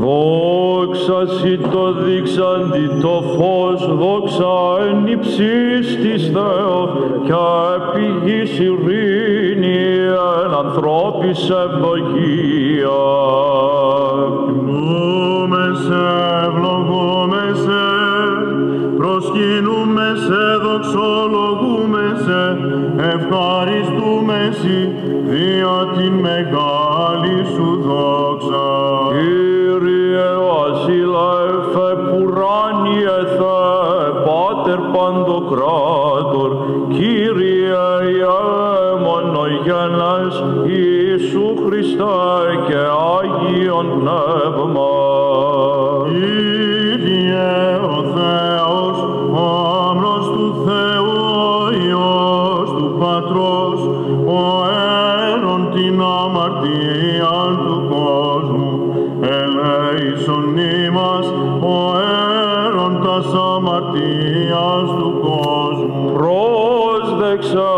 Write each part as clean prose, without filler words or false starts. Δόξα σοι το δείξαντι το φως, δόξα εν υψής της Θεός κι επί γης ειρήνη εν ανθρώπις ευλογία. Ευλογούμεσαι, ευλογούμεσαι, προσκυνούμεσαι, δοξολογούμεσαι, ευχαριστούμεσαι δια την μεγάλη σου δόξα. Κύριε Βασιλεύε, πουράνιε Θεέ, Πάτερ Παντοκράτορ, Κύριε Μονογενές Ιησού Χριστέ και Άγιον Πνεύμα. Κύριε ο Θεός, ο Άμνος του Θεού, ο Υιός του Πατρός, ο Αίρον την αμαρτία του κόσμου, ελέησον ημάς, ο Αίρον τας αμαρτίας του κόσμου. Πρόσδεξε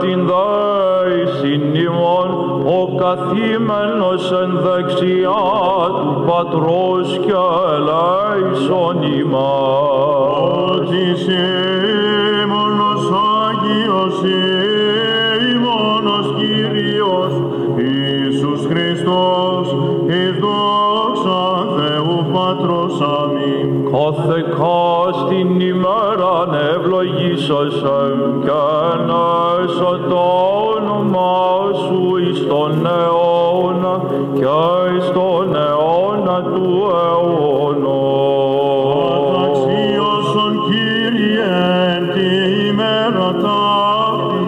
την δέησιν ημών, ο καθήμενος εν δεξιά του Πατρός και ελέησον ημάς. Ότι σε μόνος Άγιος, σε μόνος Κύριος, Ιησούς Χριστός, εις δόξα Θεού Πατρός, αμήν. Κάθε κάστην ημέραν ευλογήσασε και ενέσαι το όνομα σου εις τον αιώνα και εις τον αιώνα του αιώνα. Καταξίωσον Κύριε εν τη ημέρα ταύτη,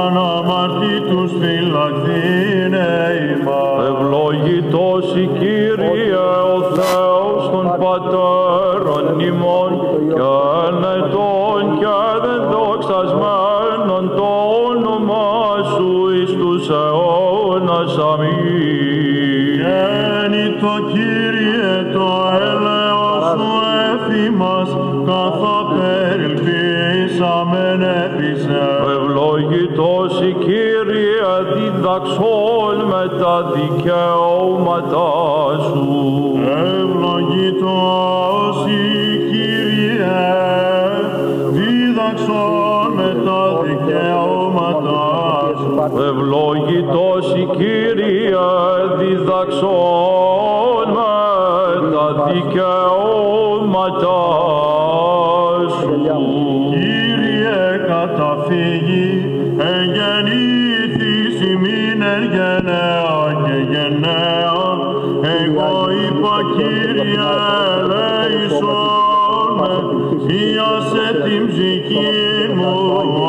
αναμαρτήτους φυλαχθήνε ημάς. Ευλογητός η Κύριε ο Θεός των πατέρων ημών και ενετών και δεν δοξασμένον το όνομα σου εις τους αιώνας αμήν. Γέννητο Κύριε το έλεος σου έφημας, καθ' απεριλπίσαμεν επί σε. Ευλογητός η Κύριε διδαξών με τα δικαιώματά σου. Ευλογητός η Κύριε διδαξών με τα δικαιώματά σου. Ευλογητός η Κύριε διδαξών με τα δικαιώματά σου. Κύριε καταφύγει εν γεννήθης ημίν εν γενναία και γενναία. Εγώ είπα Κύριε ελέησόν με, ίασε την ψυχή μου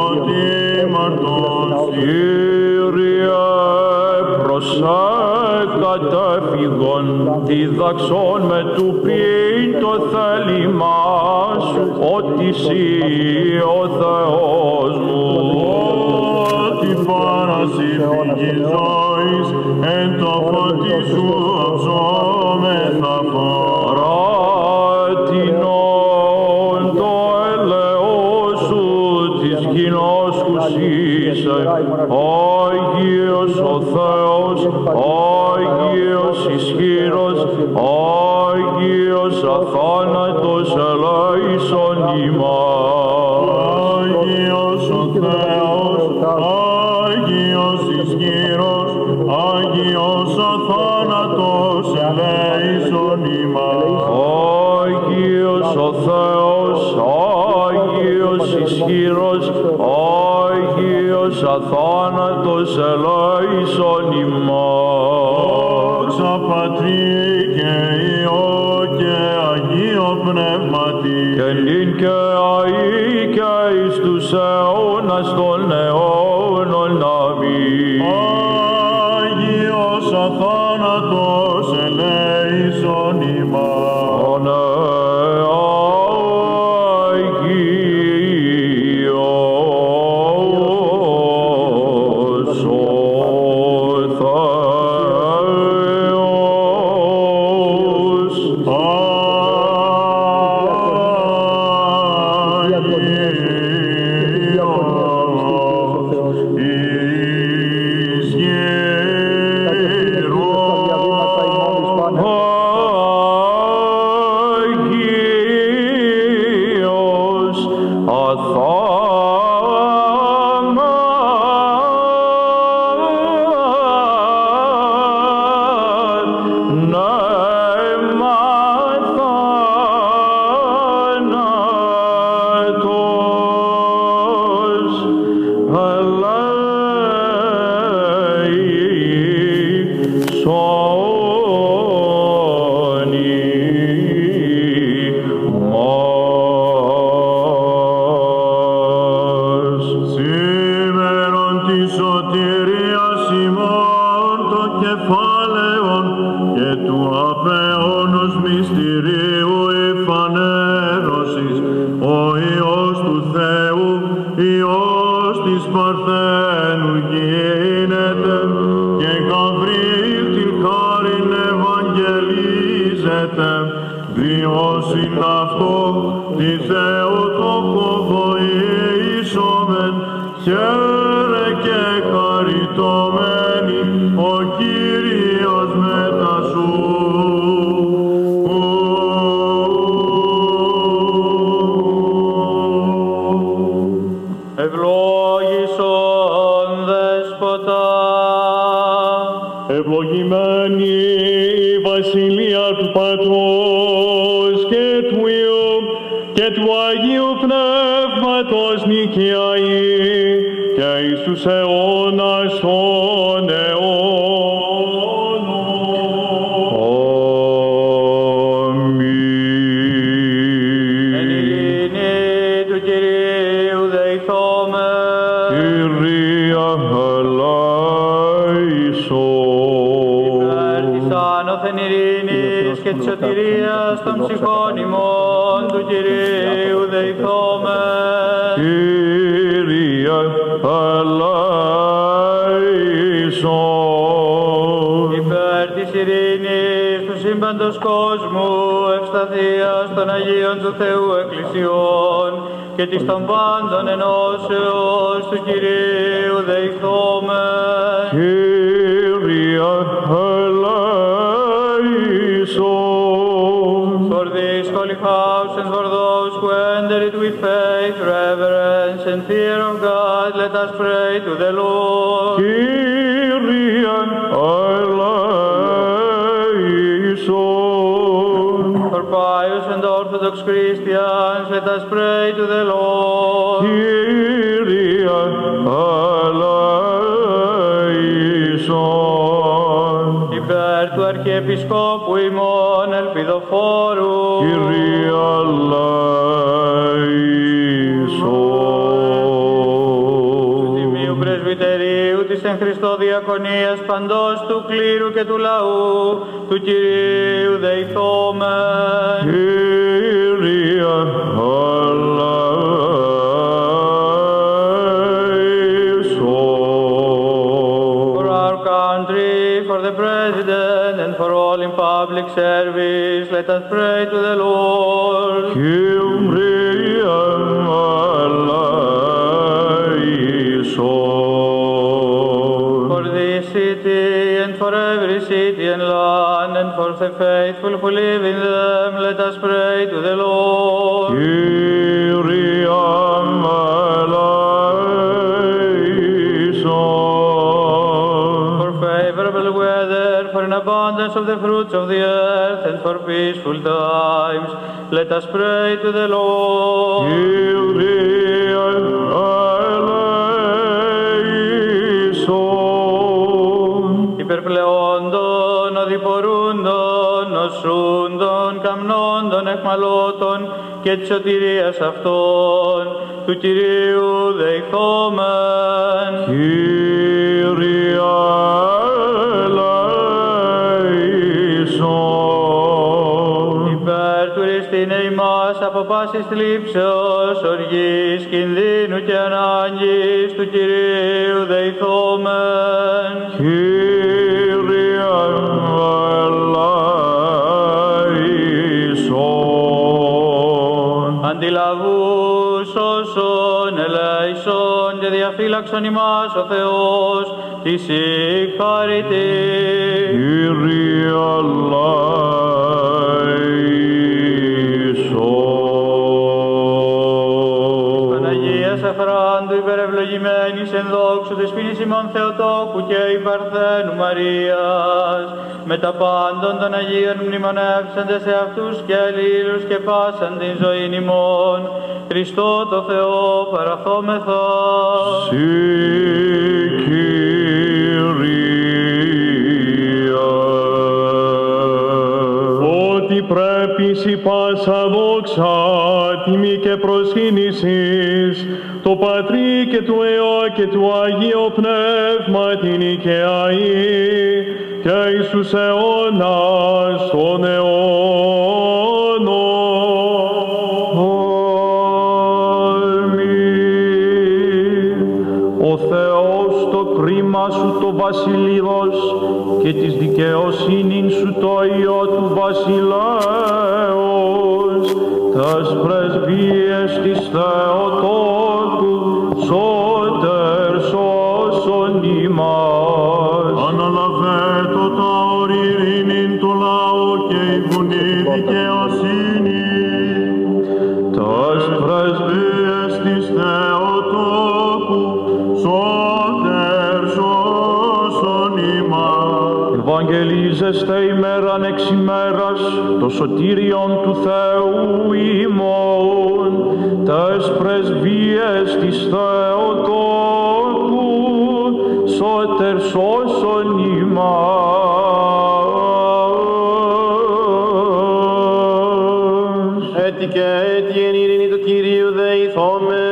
ότι μαρτός. Κύριε προσεκατέφυγον διδαξόν με του πείν το θέλημά σου ότι σύ ο Θεός μου. Παρασύφυγης ζωής, εν το φωτί σου αψώμεθα φως. Παρατηνών το έλεος σου της κοινοσκούς είσαι, Άγιος ο Θεός, Άγιος ισχύρος, Άγιος αθάνατος ελέησον ημάς. Άγιος ο Θεός, Άγιος ισχύρος, Άγιος αθάνατος ελέησον ημάς. Άγιος ο Θεός, Άγιος ισχύρος, Άγιος αθάνατος ελέησον ημάς. Δόξα Πατρί και Υιό και Αγίο Πνεύματι, και νυν και αεί και εις τους αιώνας των αιώνων αμήν. Άγιος αθάνατος ελέησον ημάς. Θεός το κρίμα σου το βασιλείδος και της δικαιοσύνης σου το Υιό του βασιλέως, τας πρεσβείες της Θεοτόκου, σώτερ σώσον ημάς. Αναλαβέτω τα ορειρήνην του λαού και η βουνή δικαιοσύνη. Τας πρεσβείες της Θεοτόκου, σώτερ σώσον ημάς. Ευαγγελίζεστε ημέραν εξ ημέρας το σωτήριον του Θεού ημών, τες πρεσβείες της Θεοτόκου, σώτερ σώσον ημάς. Έτι και έτι εν ειρήνη του Κυρίου δεηθώμεν.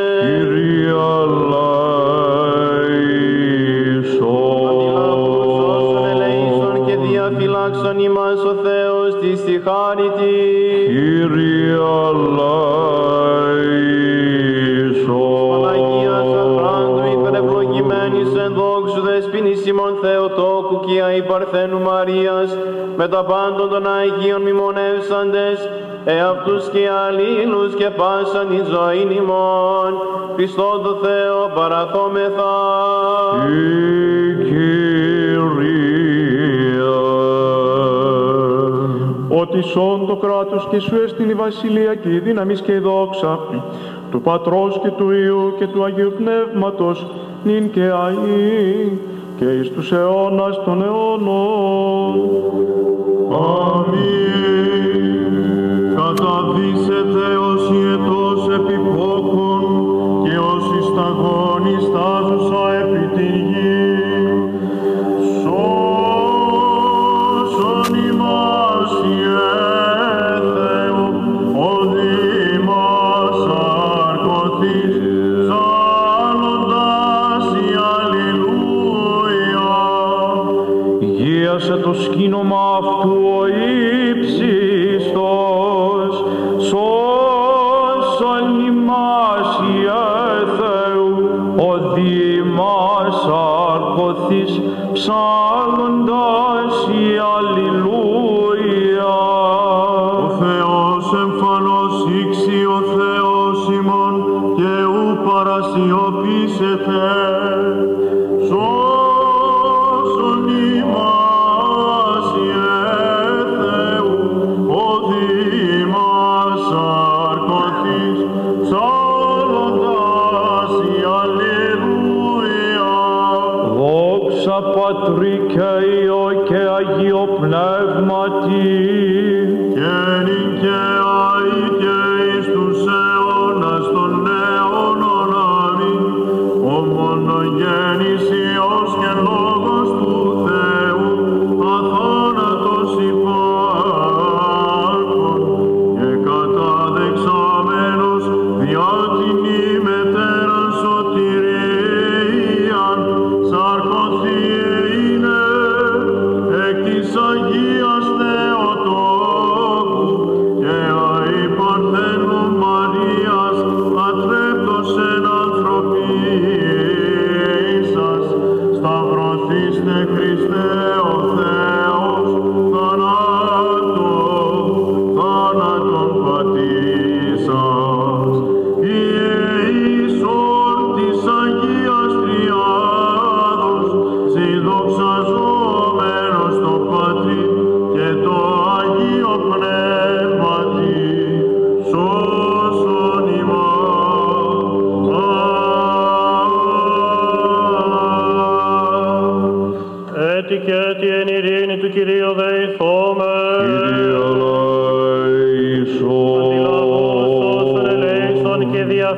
Φυλάξον ημάς ο Θεός της τη χάρη της. Κύριε Λαϊσόν. Παναγίας Αφράντου υπερευλογημένης εν δόξου δεσποινής ημών Θεοτόκου και Αϊ Παρθένου Μαρίας, με τα πάντων των Αγίων μνημονεύσαντες, εαυτούς και αλλήλους και πάσαν την ζωήν ημών, Χριστόν το Θεό παραθόμεθα. Ότι σών το κράτος και σου έστειλε η βασιλεία και η δύναμη και η δόξα του Πατρός και του Υιού και του Αγίου Πνεύματος νυν και αΐ και εις τους αιώνας των αιώνων. Αμήν. Καταδύσετε όσοι ετός επιπόκον και όσοι σταγόν εις τάζουσα επί την γη. Το σκήνομα αυτού ο ύψιστος, σώσον ημάς Υιέ Θεού, ο Δήμας Αρκωθής, ψάλλοντας η Αλληλούια. Ο Θεός εμφανός ήξι, ο Θεός ημών, και ου παρασιωπήσετε.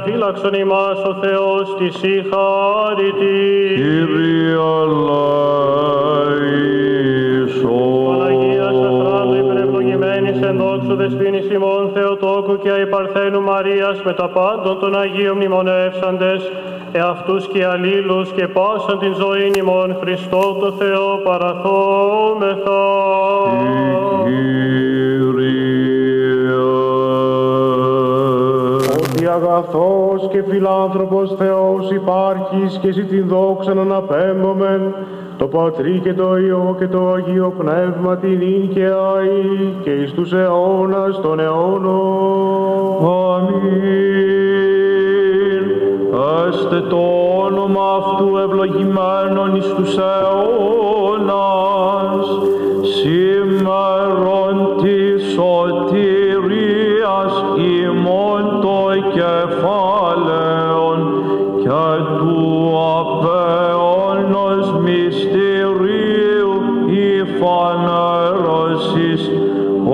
Φύλαξον ημάς ο Θεός της η χάρη της. Κύριε Λαϊσόν. Παναγίας Αφράντου υπερευλογημένης εν δόξου δεσποινής ημών Θεοτόκου και Αϊ Παρθένου Μαρίας, με τα πάντων των Αγίων μνημονεύσαντες, εαυτούς και αλλήλους και πάσαν την ζωήν ημών, Χριστό το Θεό παραθόμεθα. Αγαθό Θεός και φιλάνθρωπος Θεός υπάρχεις και εσύ την δόξαν αναπέμπομεν, το Πατρί και το Υιό και το Αγίο Πνεύμα την ίν και αΐ και εις τους αιώνας των αιώνων. Αμήν. Έστε το όνομα αυτού ευλογημένον εις τους αιώνας, σήμερον τη σωτηρίας ημών το κεφάλαιον και του απέωνος μυστηρίου υφανέρωσης ο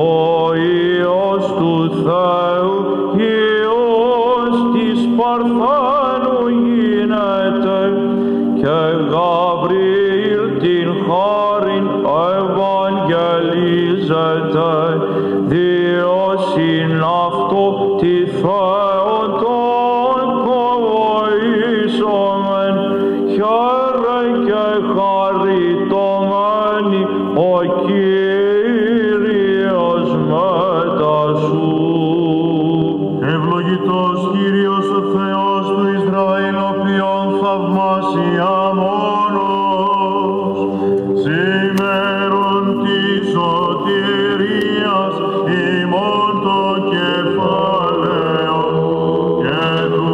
Υιός του Θεού, Υιός της Παρθένου γίνεται και Γαβριήλ την χάριν ευαγγελίζεται, Διός είναι αυτό τη Θεοτόκο βοήσομεν, χαίρε και χαριτωμένη ο Κύριος μετά σου. Ευλογητός Κύριος ο Θεός του Ισραήλ, ο ποιον θαυμάσια μόνος, σήμερον τη σωτηρίας ημών το κεφάλαιον και του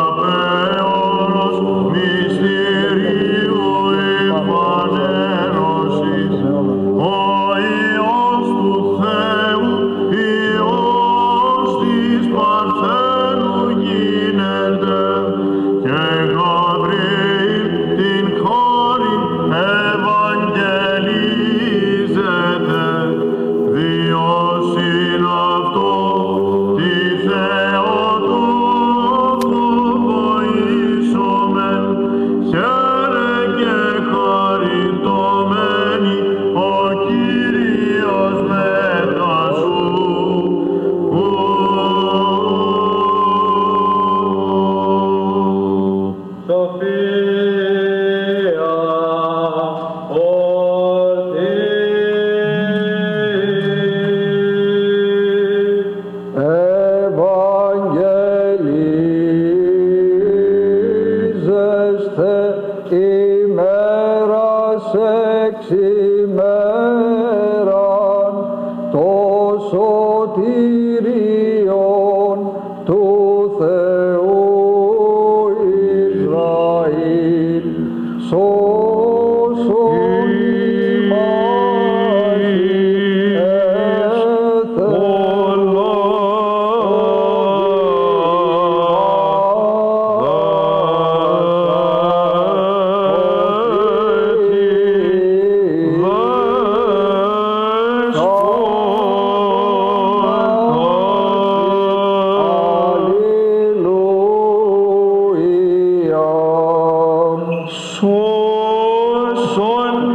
απέωνος μυστηρίου εμφανέρωσης ο Υιός του Θεού, Υιός της Παρθένου γίνεται και Γαβριήλ την χάριν ευαγγελίζεται, Διός είναι αυτό τη Θεοτόκο βοήσομεν, χαίρε και χαριτωμένη ο Κύριος μετά σου. Σοφία ορθή. Ευαγγελίζεστε ημέρας εξ ημέραν το σωτηριόν του Θεού Ισραήλ. Σώσον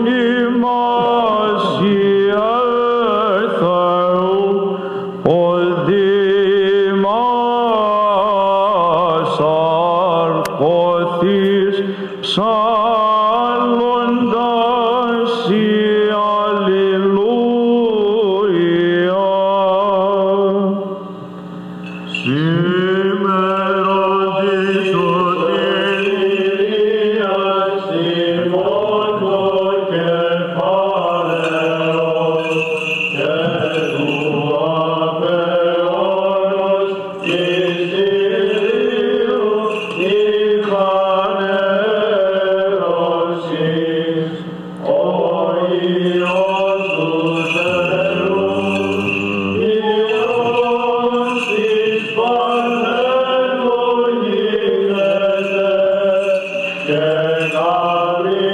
ημάς ελεύθερος. Αλληλούια. Σώσον ημάς Ιε Θεού, οδί μας αρκωθείς ψάλλοντας η Αλληλούια. Σήμερον τη σωτηρίας ημών το κεφάλαιον και του απέωνος μυστηρίου υφανέρωσης ο Υιός του Θεού, Υιός της Παρθένου γίνεται και Γαβριήλ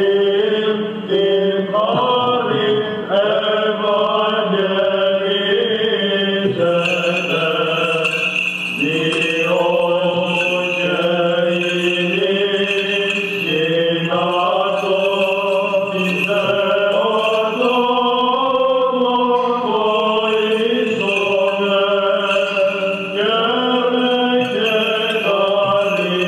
την χάριν ευαγγελίζεται, Διός του και είναι αυτό τη Θεοτόκο βοήσομεν, χαίρε και χαριτωμένη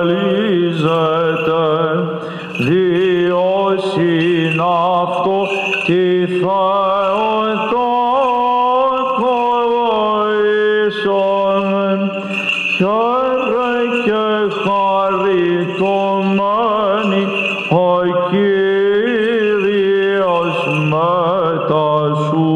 παραλύζεται, διό συναύτο τη Θεόν τον κοροϊσόν, χαίρε και χαριτωμένη ο Κύριος μετά σου. Ο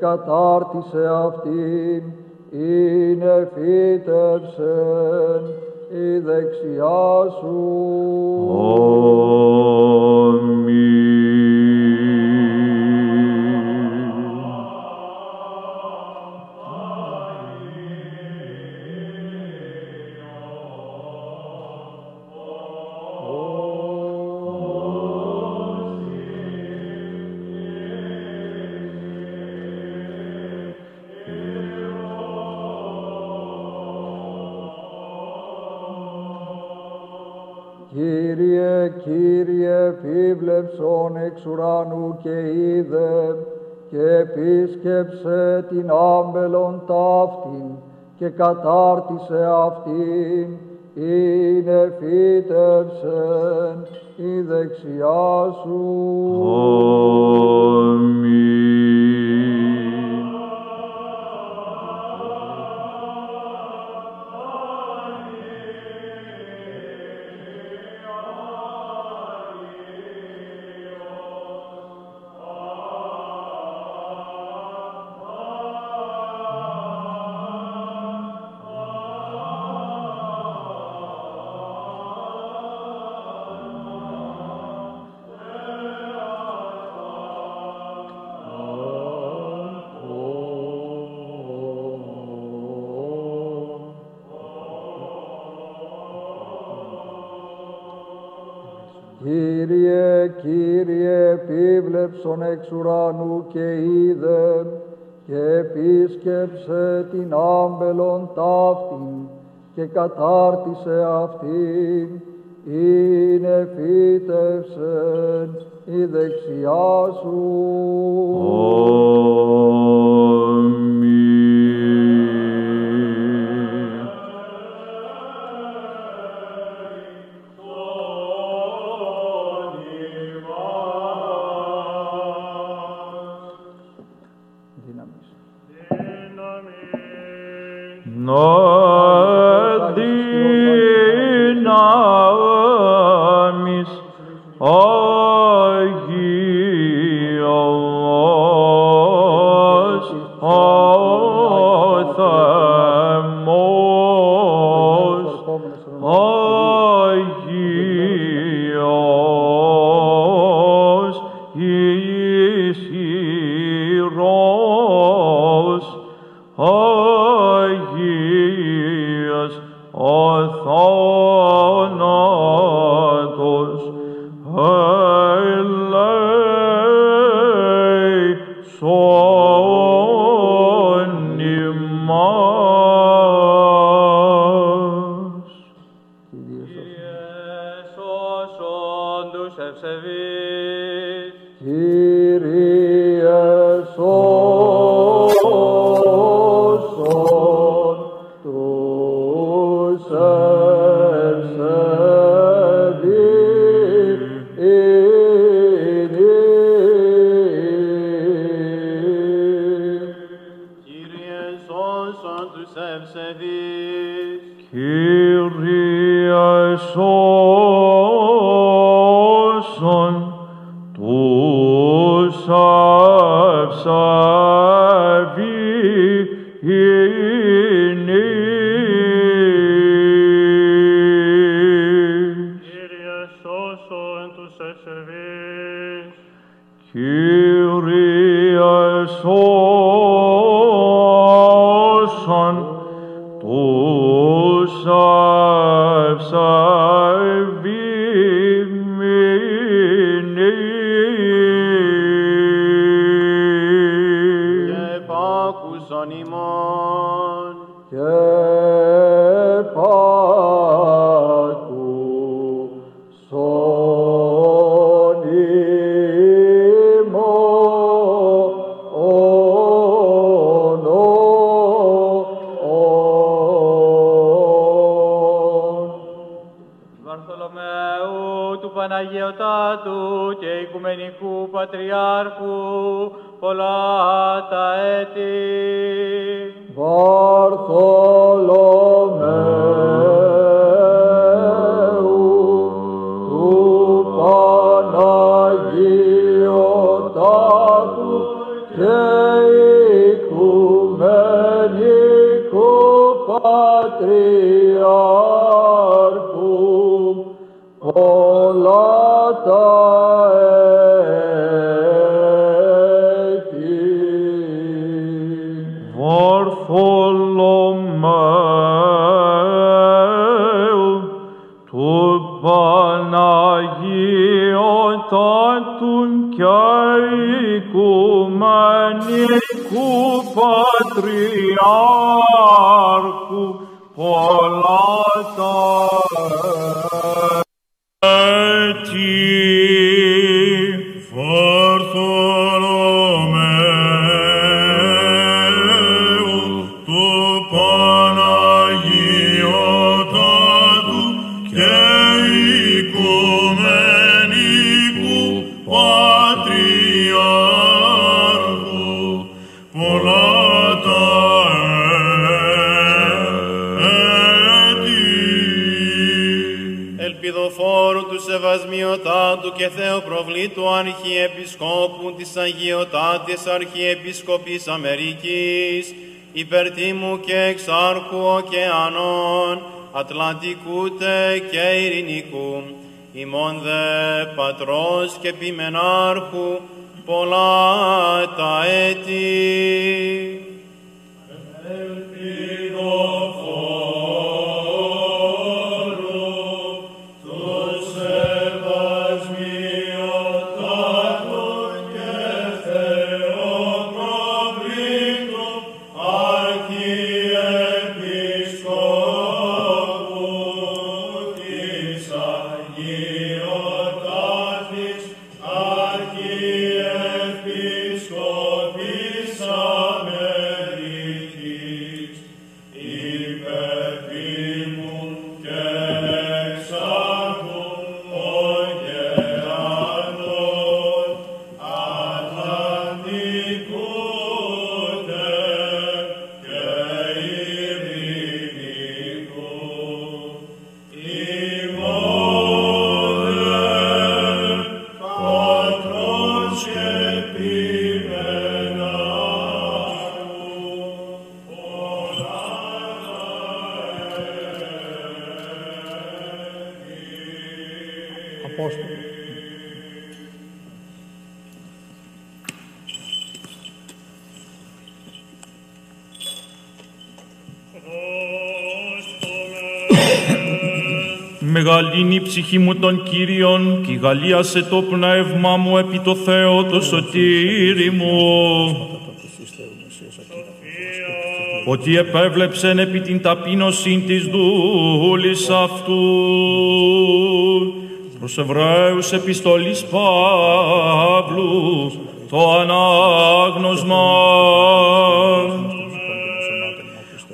Κατάρτισε αυτήν, είναι φύτευσεν η δεξιά σου. Επίβλεψον εξ ουρανού και είδε και επίσκεψε την άμπελον ταύτην και κατάρτισε αυτήν, είναι φύτευσεν η δεξιά σου. Επίβλεψον εξ ουρανού και είδε και επίσκεψε την άμπελον ταύτην και κατάρτισε αυτήν, είναι φύτευσεν η δεξιά σου. Kyrie, so ημών τους ευσεβείς. Κύριε σώσον τους ευσεβείς. Κύριε σώσον τους ευσεβείς. Κύριε σώσον τους ευσεβείς. Και πάκουσον ημών. Και πάκουσον Βαρθολομαίου του Παναγιωτάτου και Οικουμενικού Πατριάρχου πολλά τα έτη. Βαρθολομαίου του Παναγιωτάτου και Οικουμενικού Πατριάρχου πολλά τα Οικουμενικού Πατριάρχου πολλά τα έτη. Βαρθολομαίου του Παναγιωτάτου και Οικουμενικού Πατριάρχου Ελπιδοφόρου του Σεβασμιωτάτου και Θεοπροβλήτου Αρχιεπισκόπου της Αγιωτάτης Αρχιεπισκοπής Αμερικής, υπερτίμου και εξάρχου ωκεανών, Ατλαντικούτε και Ειρηνικού, ημών δε πατρός και ποιμενάρχου, πολλά τα έτη. Μεγαλύνει η ψυχή μου των Κύριων και γαλίασε το πνεύμα μου επί το Θεό το σωτήρι μου, ότι επέβλεψεν επί την ταπείνωσήν της δούλης αυτού. Προς Εβραίους επιστολής Παύλου το ανάγνωσμα.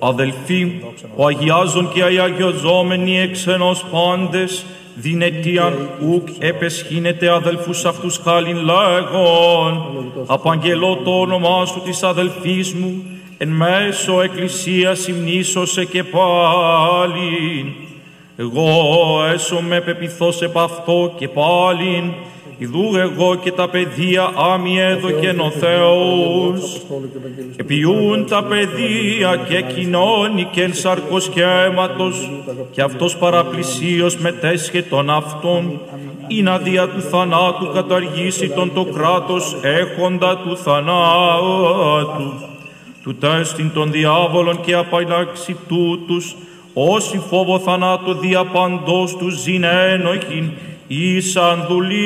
Αδελφοί, ο αγιάζων και αγιαζόμενοι εξενός πάντες, δυνετίαν ουκ επεσχύνεται αδελφούς αυτούς χάλιν λέγον, απαγγελώ το όνομά σου της αδελφής μου, εν μέσω εκκλησίας υμνήσωσε και πάλιν. Εγώ έσωμαι πεπιθώς επ' αυτό και πάλιν, ιδού εγώ και τα παιδεία άμιε δοκεν ο Θεός, επιούν τα παιδεία και κοινώνικεν σαρκοσκέματος, και αυτός παραπλησίως μετέσχε τον αυτόν, ή να δια του θανάτου καταργήσει τον το κράτος έχοντα του θανάτου. Του τέστην των διάβολων και απαλλάξει τούτους, όσοι φόβο θανάτου δια παντός του ζήν ένοχην, ήσαν δουλείας.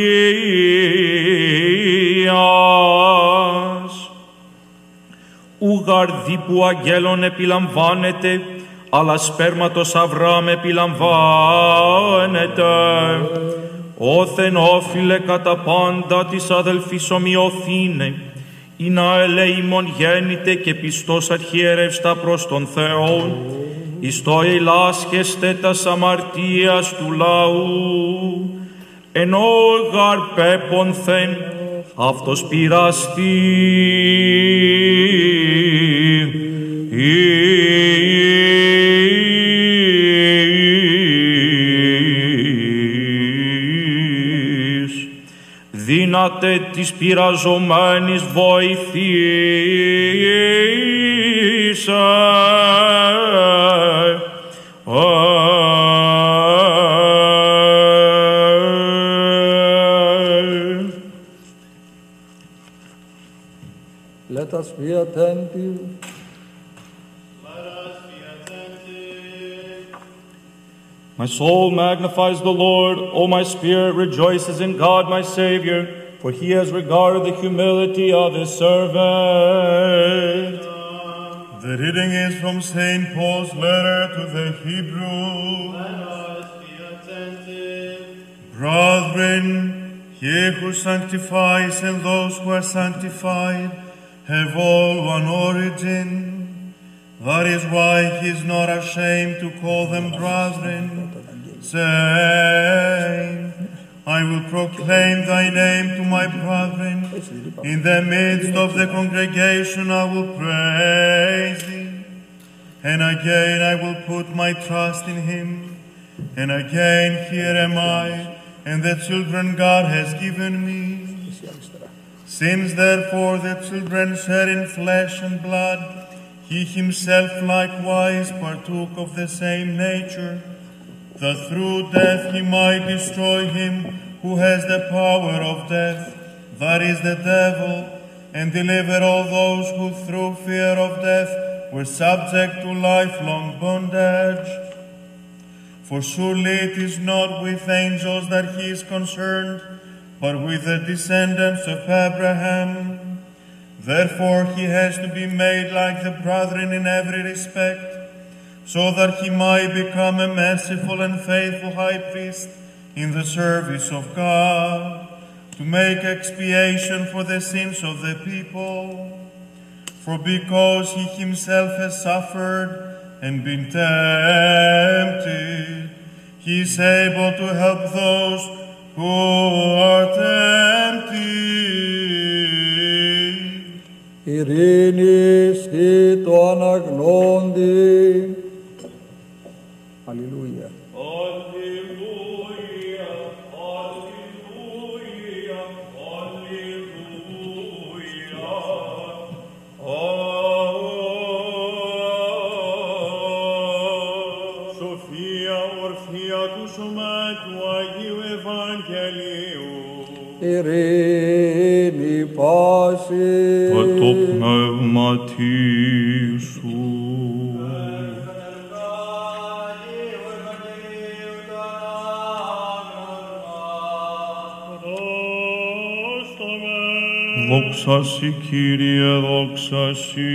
Ουγαρδί που αγγέλων επιλαμβάνεται, αλλά σπέρματος Αβραάμ επιλαμβάνεται. Όθεν όφιλε κατά πάντα της αδελφής ομοιωθήνε, ή να ελεήμον γέννητε και πιστός αρχιερεύστα προς τον Θεό, εις το ελάσχεστε τας αμαρτίας του λαού. Ενώ γαρ πέπονθεν, αυτός πειραστεί. Δύναται της πειραζομένης βοηθήσαι. Let us be attentive. My soul magnifies the Lord. O my spirit rejoices in God my Savior, for he has regarded the humility of his servant. The reading is from St. Paul's letter to the Hebrews. Let us be attentive. Brethren, ye who sanctifies and those who are sanctified have all one origin. That is why he is not ashamed to call them brethren, saying, I will proclaim thy name to my brethren. In the midst of the congregation I will praise thee. And again I will put my trust in him. And again here am I, and the children God has given me. Since therefore the children share in flesh and blood, he himself likewise partook of the same nature, that through death he might destroy him who has the power of death, that is the devil, and deliver all those who through fear of death were subject to lifelong bondage. For surely it is not with angels that he is concerned, but with the descendants of Abraham. Therefore he has to be made like the brethren in every respect, so that he might become a merciful and faithful high priest in the service of God, to make expiation for the sins of the people. For because he himself has suffered and been tempted, he is able to help those who are tempted. Ειρήνη σοι το αναγνώντη. Αλληλούια. Αλληλούια, αλληλούια, αλληλούια. Σοφία, ορθία του σωμάτου Αγίου Ευαγγελίου. Ειρήνη πάση. Το πνεύμα σου. Δόξα σοι, Κύριε, δόξα σοι.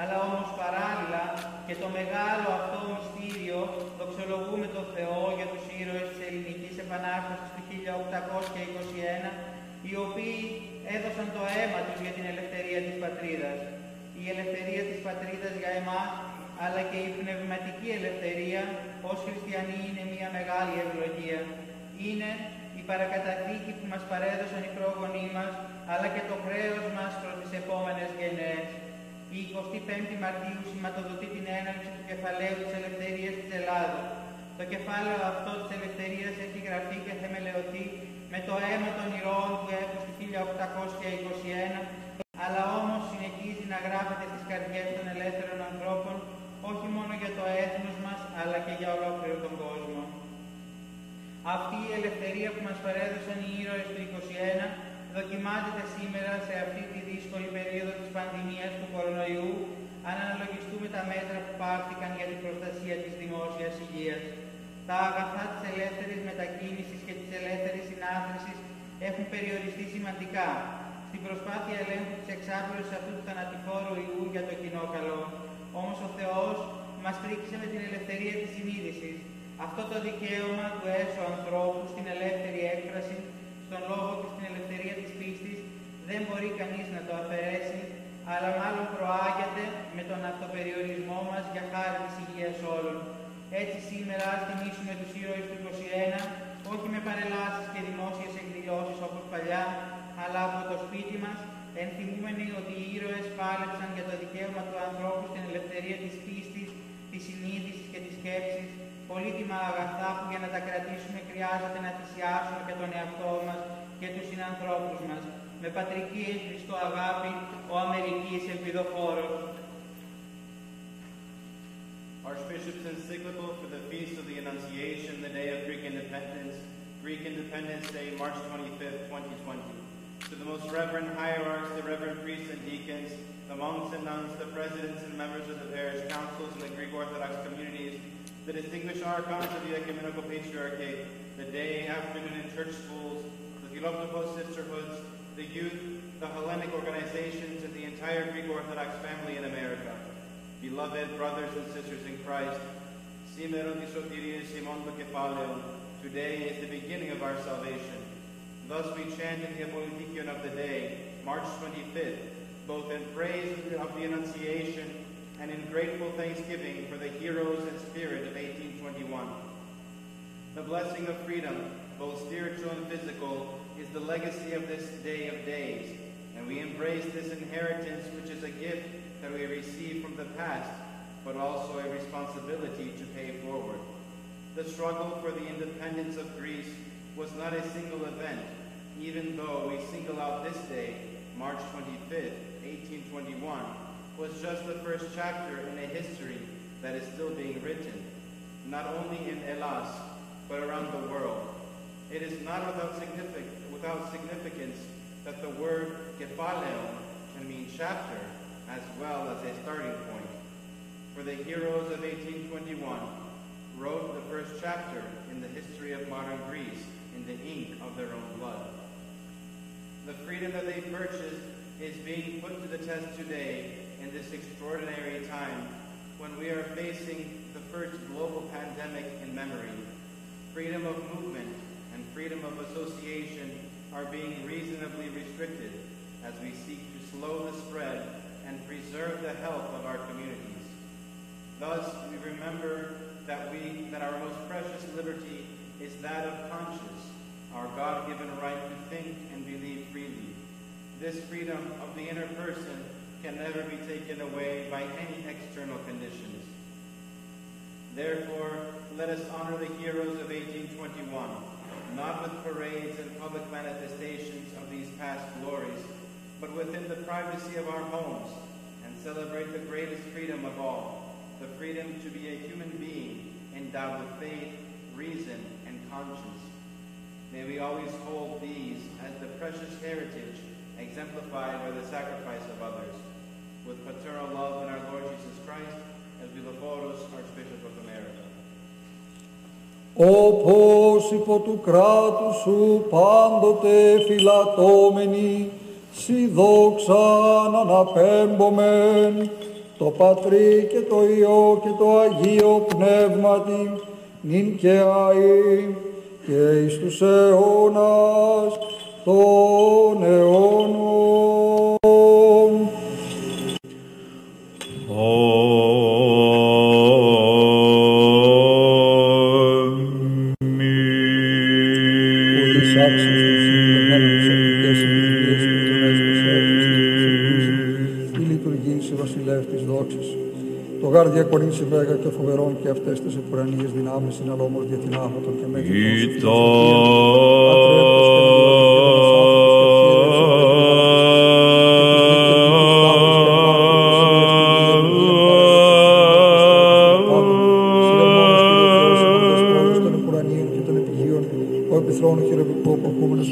αλλά όμως παράλληλα και το μεγάλο αυτό μυστήριο δοξολογούμε τον Θεό για τους ήρωες της ελληνικής επανάστασης του 1821, οι οποίοι έδωσαν το αίμα τους για την ελευθερία της πατρίδας. Η ελευθερία της πατρίδας για εμάς, αλλά και η πνευματική ελευθερία ως χριστιανοί είναι μια μεγάλη ευλογία. Είναι η παρακαταθήκη που μας παρέδωσαν οι πρόγονοί μας, αλλά και το χρέος μας προς τις επόμενες γενναίες. Η 25η Μαρτίου σηματοδοτεί την έναρξη του κεφαλαίου της ελευθερίας της Ελλάδας. Το κεφάλαιο αυτό της ελευθερίας έχει γραφτεί και θεμελιωθεί με το αίμα των ηρώων του έτους του 1821, αλλά όμως συνεχίζει να γράφεται στις καρδιές των ελεύθερων ανθρώπων, όχι μόνο για το έθνος μας, αλλά και για ολόκληρο τον κόσμο. Αυτή η ελευθερία που μας παρέδωσαν οι ήρωες του 21 δοκιμάζεται σήμερα σε αυτή τη δύσκολη περίοδο της πανδημίας του κορονοϊού, αν αναλογιστούμε τα μέτρα που πάρθηκαν για την προστασία της δημόσιας υγείας. Τα αγαθά της ελεύθερης μετακίνησης και της ελεύθερης συνάθρησης έχουν περιοριστεί σημαντικά στην προσπάθεια ελέγχου της εξάπλωσης αυτού του θανατηφόρου ιού για το κοινό καλό. Όμως ο Θεός μας φρίκησε με την ελευθερία της συνείδησης. Αυτό το δικαίωμα του έσω ανθρώπου στην ελεύθερη έκφραση, στον λόγο και στην ελευθερία της πίστης, δεν μπορεί κανείς να το αφαιρέσει, αλλά μάλλον προάγεται με τον αυτοπεριορισμό μας για χάρη της υγείας όλων. Έτσι σήμερα ας τιμήσουμε τους ήρωες του 21, όχι με παρελάσεις και δημόσιες εκδηλώσεις όπως παλιά, αλλά από το σπίτι μας, ενθυμούμενοι ότι οι ήρωες πάλεψαν για το δικαίωμα του ανθρώπου στην ελευθερία της πίστης, της συνείδησης και της σκέψης, πολύτιμα αγαθά που για να τα κρατήσουμε χρειάζεται να θυσιάσουμε και τον εαυτό μας και τους συνανθρώπους μας. Με πατρική εν Χριστώ αγάπη, ο Αμερικής Ελπιδοφόρος. Archbishop's encyclical for the Feast of the Annunciation, the Day of Greek Independence Day, March 25th, 2020. To the most reverend hierarchs, the reverend priests and deacons, the monks and nuns, the presidents and members of the parish councils and the Greek Orthodox communities, the distinguished archons of the Ecumenical Patriarchate, the day, afternoon, and church schools, the Theotokos sisterhoods, the youth, the Hellenic organizations, and the entire Greek Orthodox family in America. Beloved brothers and sisters in Christ, today is the beginning of our salvation. Thus we chant in the Apolitikion of the day, March 25th, both in praise of the Annunciation and in grateful thanksgiving for the heroes and spirit of 1821. The blessing of freedom, both spiritual and physical, is the legacy of this day of days, and we embrace this inheritance which is a gift that we receive from the past, but also a responsibility to pay forward. The struggle for the independence of Greece was not a single event, even though we single out this day, March 25th, 1821, was just the first chapter in a history that is still being written, not only in Hellas, but around the world. It is not without significance that the word kephaleon can mean chapter, as well as a starting point. For the heroes of 1821 wrote the first chapter in the history of modern Greece, in the ink of their own blood. The freedom that they purchased is being put to the test today in this extraordinary time when we are facing the first global pandemic in memory. Freedom of movement and freedom of association are being reasonably restricted as we seek to slow the spread and preserve the health of our communities. Thus, we remember that our most precious liberty is that of conscience, our God-given right to think and believe freely. This freedom of the inner person can never be taken away by any external conditions. Therefore, let us honor the heroes of 1821, not with parades and public manifestations of these past glories, but within the privacy of our homes, and celebrate the greatest freedom of all, the freedom to be a human being endowed with faith, reason, and conscience. May we always hold these as the precious heritage exemplified by the sacrifice of others. With paternal love in our Lord Jesus Christ, Elpidophoros, Archbishop of America. Όπως υπό του κράτου σου πάντοτε φυλατώμενοι, σι δόξαν αναπέμπομεν, το Πατρί και το Υιό και το Αγίο Πνεύματι, νυν και αΐ και εις τους αιώνας των αιώνων. Γάρδια κορίτσι βέγα και φοβερών και αυτές τις επουρανίες δυνάμεις είναι αλλά όμως διατυνάμωτον και μέχρι των επουρανίων και των επιγείων ο επιθρόνου χειροπικό που ακούμενος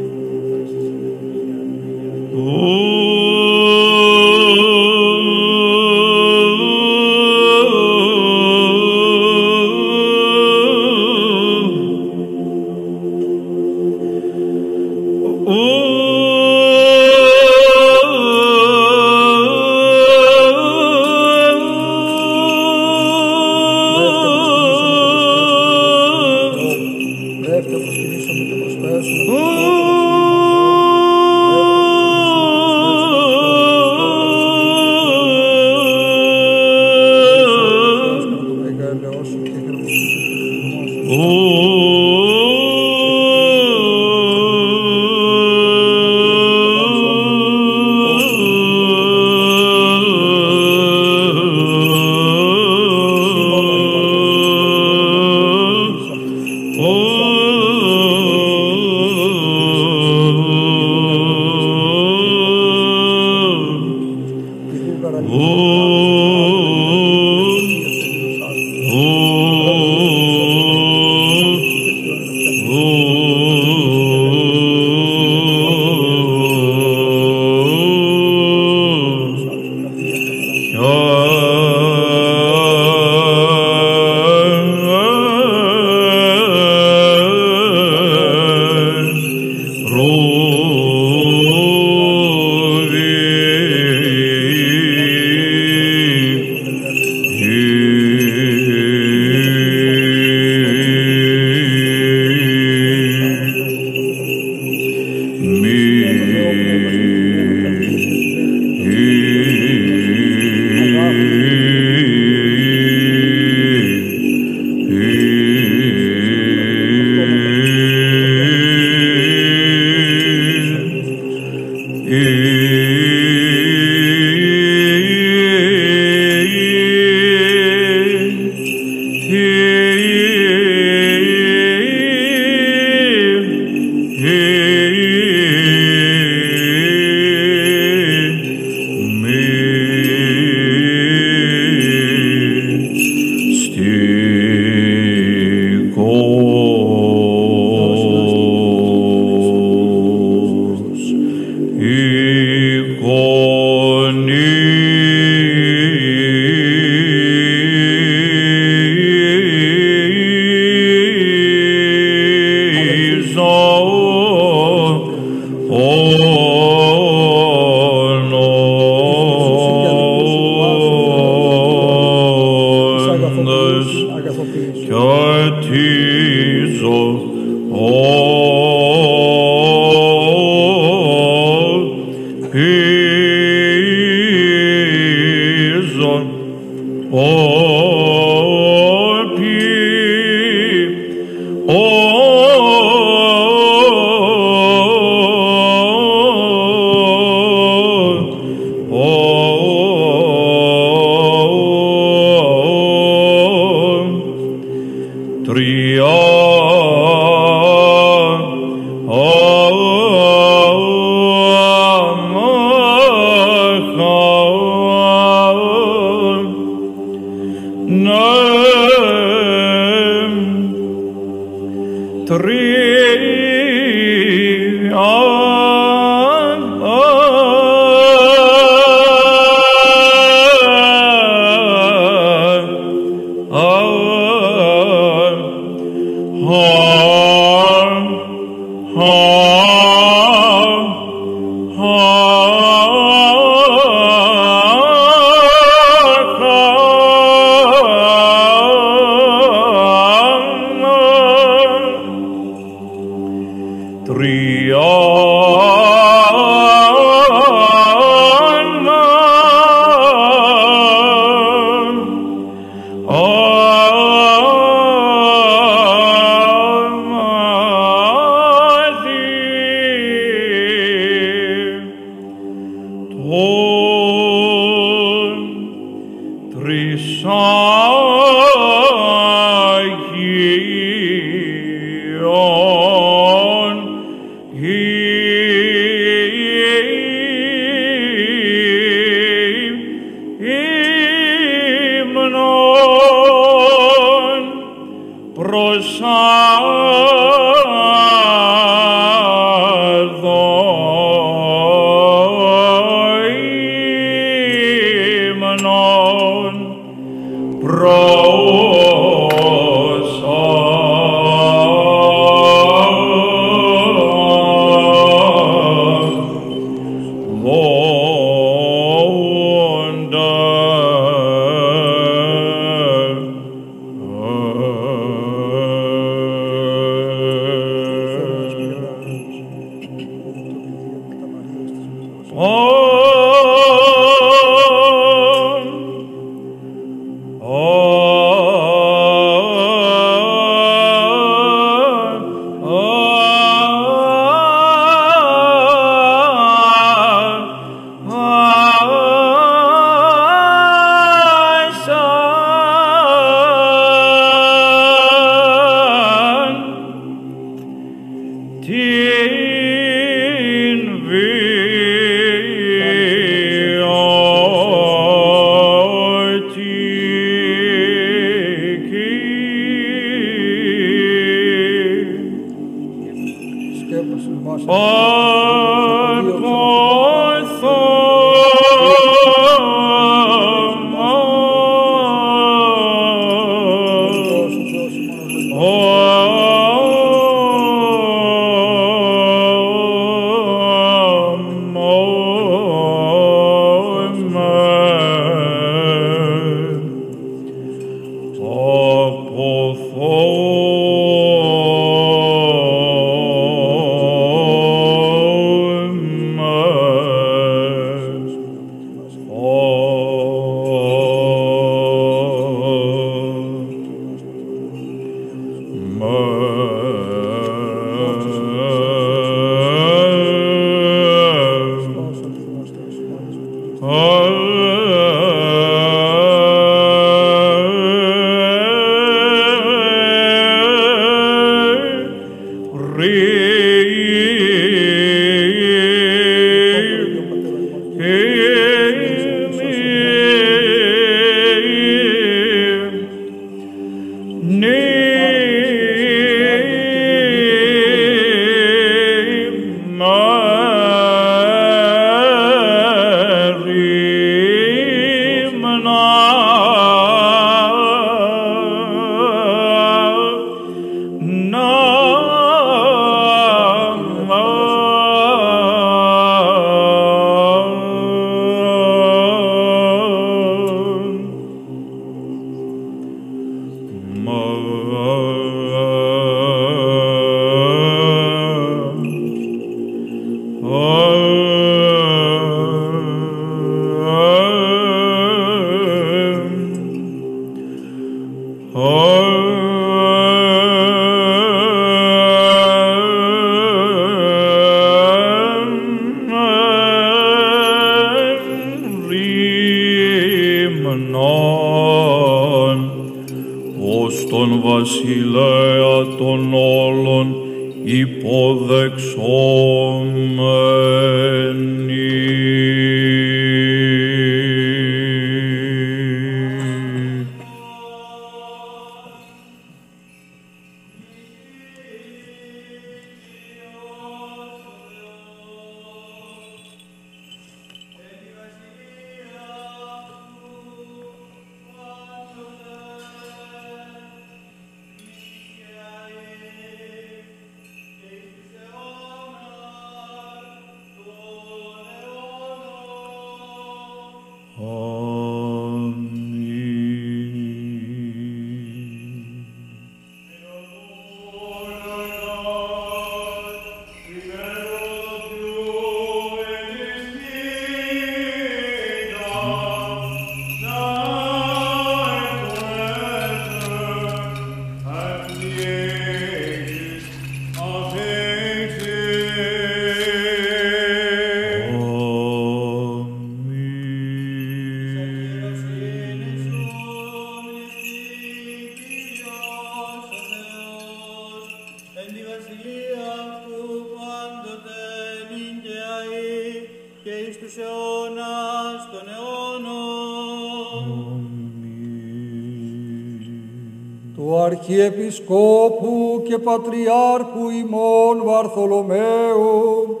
Αρχιεπισκόπου και Πατριάρχου ημών Βαρθολομαίου,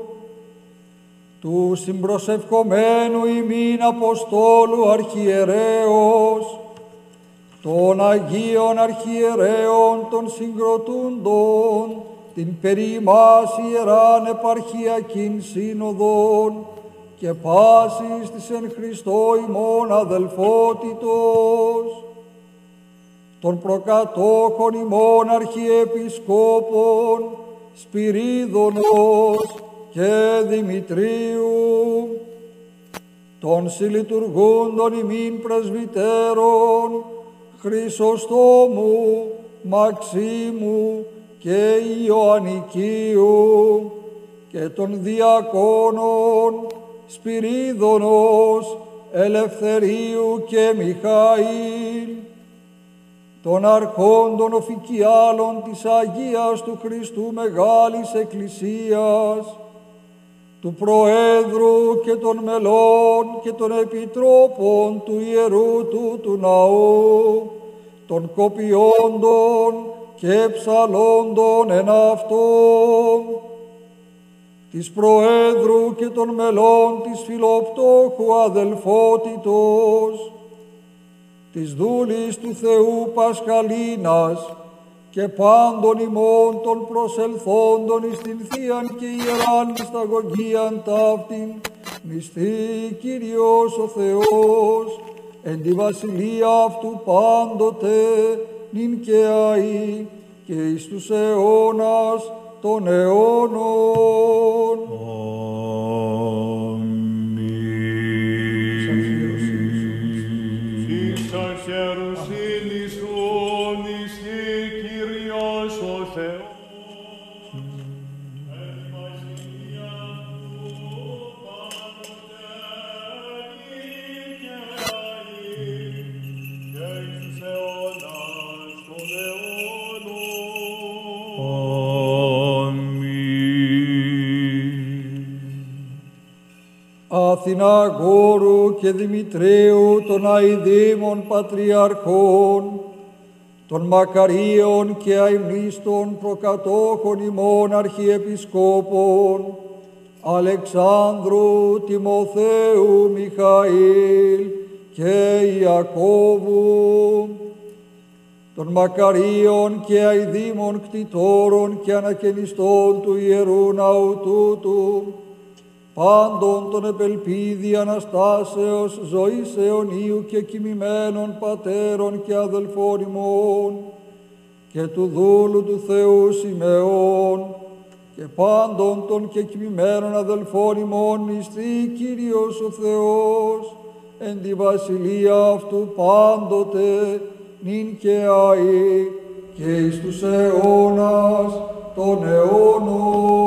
του συμπροσευχομένου ημίν Αποστόλου Αρχιερέως, των Αγίων Αρχιερέων των συγκροτούντων, την περί ημάς Ιεράν Επαρχιακήν Σύνοδον και πάσης της εν Χριστώ ημών αδελφότητος, των προκατόχων ημών αρχιεπισκόπων Σπυρίδωνος και Δημητρίου, των συλλειτουργούντων ημίν πρεσβυτέρων Χρυσοστόμου, Μαξίμου και Ιωαννικίου και των διακόνων Σπυρίδωνος, Ελευθερίου και Μιχαήλ, των αρχόντων οφικιάλων της Αγίας του Χριστού Μεγάλης Εκκλησίας, του Προέδρου και των μελών και των επιτρόπων του Ιερού του Ναού, των κοπιόντων και ψαλόντων εν αυτόν, της Προέδρου και των μελών της Φιλοπτώχου Αδελφότητος, της δούλης του Θεού Πασχαλίνας και πάντων ημών των προσελθόντων εις την Θείαν και Ιεράν μυσταγωγίαν ταύτην, μισθή Κύριος ο Θεός, εν τη βασιλεία αυτού πάντοτε, νυν και αεί, και εις τους αιώνας των αιώνων. Αθηναγόρου και Δημητρίου των αηδήμων Πατριαρχών, των Μακαρίων και αημνίστων προκατόχων ημών Αρχιεπισκόπων, Αλεξάνδρου, Τιμοθέου, Μιχαήλ και Ιακώβου, των Μακαρίων και αηδήμων κτητόρων και ανακαινιστών του Ιερού Ναού τούτου, πάντων των επελπίδη Αναστάσεως ζωής αιωνίου και κοιμημένων πατέρων και αδελφών ημών και του δούλου του Θεού Σιμεών και πάντων των και κοιμημένων αδελφών ημών μισθή Κύριος ο Θεός εν τη βασιλεία αυτού πάντοτε νυν και αεί και εις τους αιώνας των αιώνων.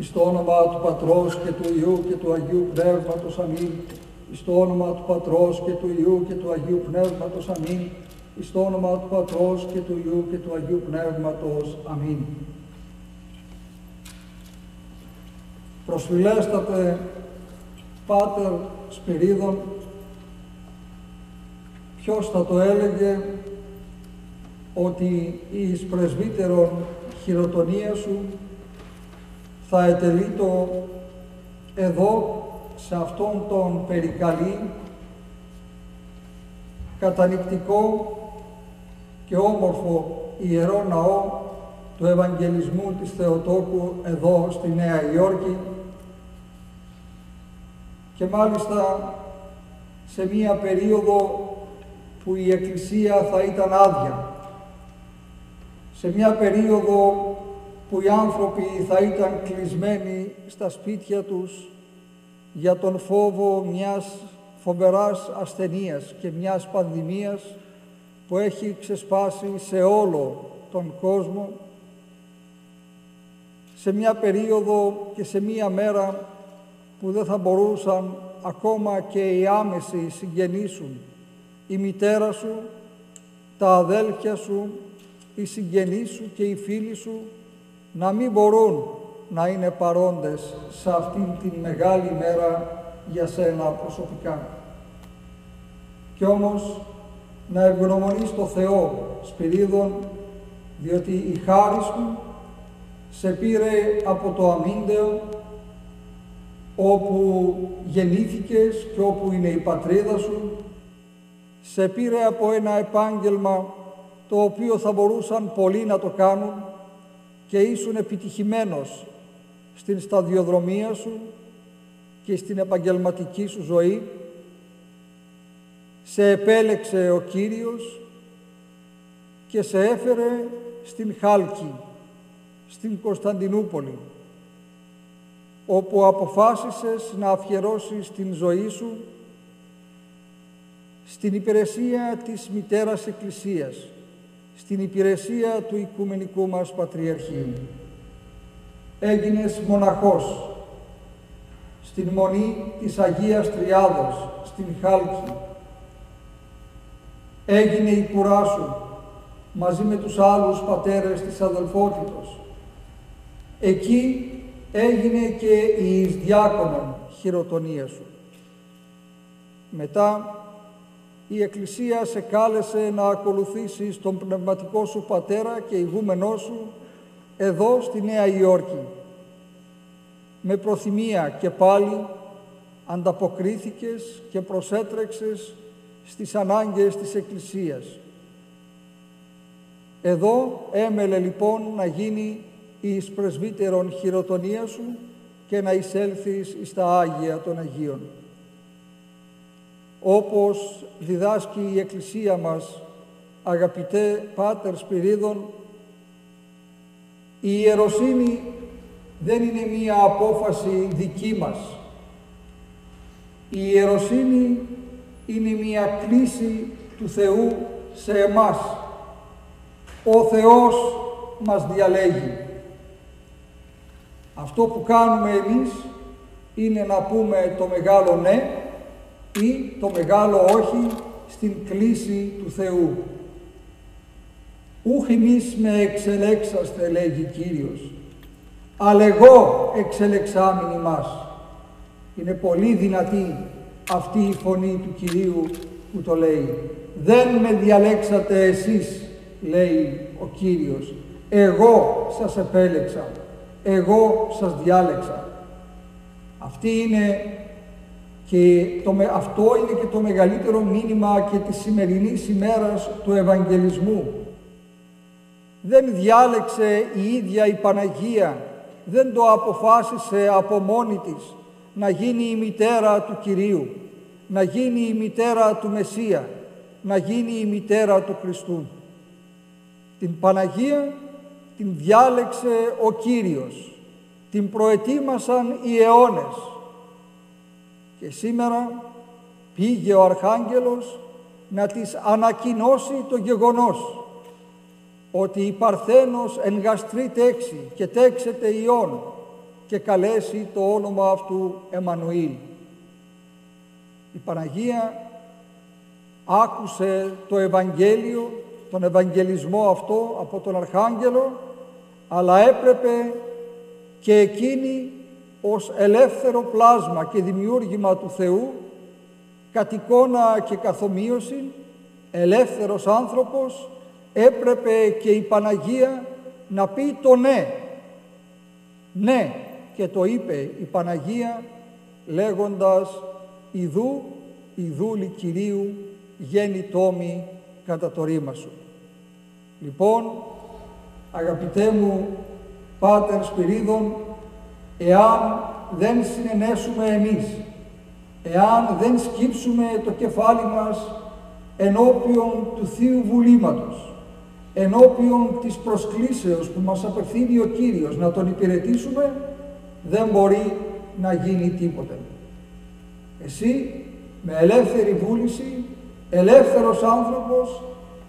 Στο όνομα του Πατρός και του Υιού και του Αγίου Πνεύματος, αμήν. Στο όνομα του Πατρός και του Υιού και του Αγίου Πνεύματος, αμήν. Προσφυλέστατε Πάτερ Σπυρίδων, ποιος θα το έλεγε ότι εις πρεσβύτερον χειροτονία σου θα ετελεί το εδώ σε αυτόν τον περικαλή, κατανυκτικό και όμορφο ιερό ναό του Ευαγγελισμού της Θεοτόκου εδώ στη Νέα Υόρκη, και μάλιστα σε μία περίοδο που η Εκκλησία θα ήταν άδεια, σε μία περίοδο που οι άνθρωποι θα ήταν κλεισμένοι στα σπίτια τους για τον φόβο μιας φοβεράς ασθενείας και μιας πανδημίας που έχει ξεσπάσει σε όλο τον κόσμο, σε μια περίοδο και σε μια μέρα που δεν θα μπορούσαν ακόμα και οι άμεσοι συγγενείς σου, η μητέρα σου, τα αδέλφια σου, οι συγγενείς σου και οι φίλοι σου να μην μπορούν να είναι παρόντες σε αυτήν την μεγάλη μέρα για σένα προσωπικά. Κι όμως να ευγνωμονείς το Θεό, Σπυρίδων, διότι η χάρις του σε πήρε από το Αμύνταιο, όπου γεννήθηκες και όπου είναι η πατρίδα σου, σε πήρε από ένα επάγγελμα το οποίο θα μπορούσαν πολλοί να το κάνουν και ήσουν επιτυχημένος στην σταδιοδρομία σου και στην επαγγελματική σου ζωή. Σε επέλεξε ο Κύριος και σε έφερε στην Χάλκη, στην Κωνσταντινούπολη, όπου αποφάσισες να αφιερώσεις την ζωή σου στην υπηρεσία της Μητέρας Εκκλησίας, στην υπηρεσία του Οικουμενικού μας Πατριαρχείου. Έγινες μοναχός στην Μονή της Αγίας Τριάδος, στην Χάλκη. Έγινε η κουρά σου μαζί με τους άλλους πατέρες της αδελφότητος. Εκεί έγινε και η εις διάκονον χειροτονία σου. Μετά η Εκκλησία σε κάλεσε να ακολουθήσεις τον πνευματικό σου πατέρα και ηγούμενό σου εδώ στη Νέα Υόρκη. Με προθυμία και πάλι ανταποκρίθηκες και προσέτρεξες στις ανάγκες της Εκκλησίας. Εδώ έμελε λοιπόν να γίνει εις πρεσβύτερον χειροτονία σου και να εισέλθεις εις τα Άγια των Αγίων. Όπως διδάσκει η Εκκλησία μας, αγαπητέ Πάτερ Σπυρίδων, η ιεροσύνη δεν είναι μία απόφαση δική μας. Η ιεροσύνη είναι μία κλίση του Θεού σε εμάς. Ο Θεός μας διαλέγει. Αυτό που κάνουμε εμείς είναι να πούμε το μεγάλο ναι ή το μεγάλο όχι στην κλίση του Θεού. «Ούχ εμείς με εξελέξαστε», λέγει Κύριος, «αλλά εγώ εξελεξάμην ημάς». Είναι πολύ δυνατή αυτή η φωνή του Κυρίου που το λέει. «Δεν με διαλέξατε εσείς», λέει ο Κύριος, «εγώ σας επέλεξα, εγώ σας διάλεξα». Αυτό είναι και το μεγαλύτερο μήνυμα και της σημερινής ημέρας του Ευαγγελισμού. Δεν διάλεξε η ίδια η Παναγία, δεν το αποφάσισε από μόνη της να γίνει η μητέρα του Κυρίου, να γίνει η μητέρα του Μεσσία, να γίνει η μητέρα του Χριστού. Την Παναγία την διάλεξε ο Κύριος, την προετοίμασαν οι αιώνες. Και σήμερα πήγε ο Αρχάγγελος να της ανακοινώσει το γεγονός ότι η Παρθένος εγγαστρεί τέξη και τέξεται ιών και καλέσει το όνομα αυτού Εμμανουήλ. Η Παναγία άκουσε το Ευαγγέλιο, τον Ευαγγελισμό αυτό από τον Αρχάγγελο, αλλά έπρεπε και εκείνη ως ελεύθερο πλάσμα και δημιούργημα του Θεού, κατ' εικόνα και καθομοίωση, ελεύθερος άνθρωπος, έπρεπε και η Παναγία να πει το ναι. Ναι, και το είπε η Παναγία λέγοντας «Ιδού, Ιδούλη Κυρίου, γέννη τόμη κατά το ρήμα σου». Λοιπόν, αγαπητέ μου Πάτερ Σπυρίδων, εάν δεν συνενέσουμε εμείς, εάν δεν σκύψουμε το κεφάλι μας ενώπιον του Θείου Βουλήματος, ενώπιον της προσκλήσεως που μας απευθύνει ο Κύριος να τον υπηρετήσουμε, δεν μπορεί να γίνει τίποτε. Εσύ, με ελεύθερη βούληση, ελεύθερος άνθρωπος,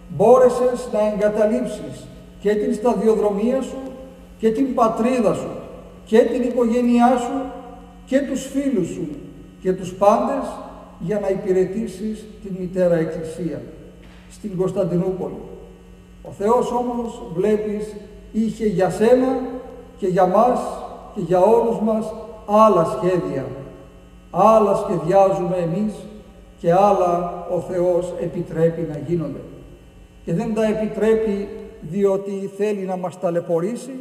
μπόρεσες να εγκαταλείψεις και την σταδιοδρομία σου και την πατρίδα σου και την οικογένειά σου και τους φίλους σου και τους πάντες για να υπηρετήσεις την Μητέρα Εκκλησία στην Κωνσταντινούπολη. Ο Θεός όμως, βλέπεις, είχε για σένα και για μας και για όλους μας άλλα σχέδια. Άλλα σχεδιάζουμε εμείς και άλλα ο Θεός επιτρέπει να γίνονται. Και δεν τα επιτρέπει διότι θέλει να μας ταλαιπωρήσει.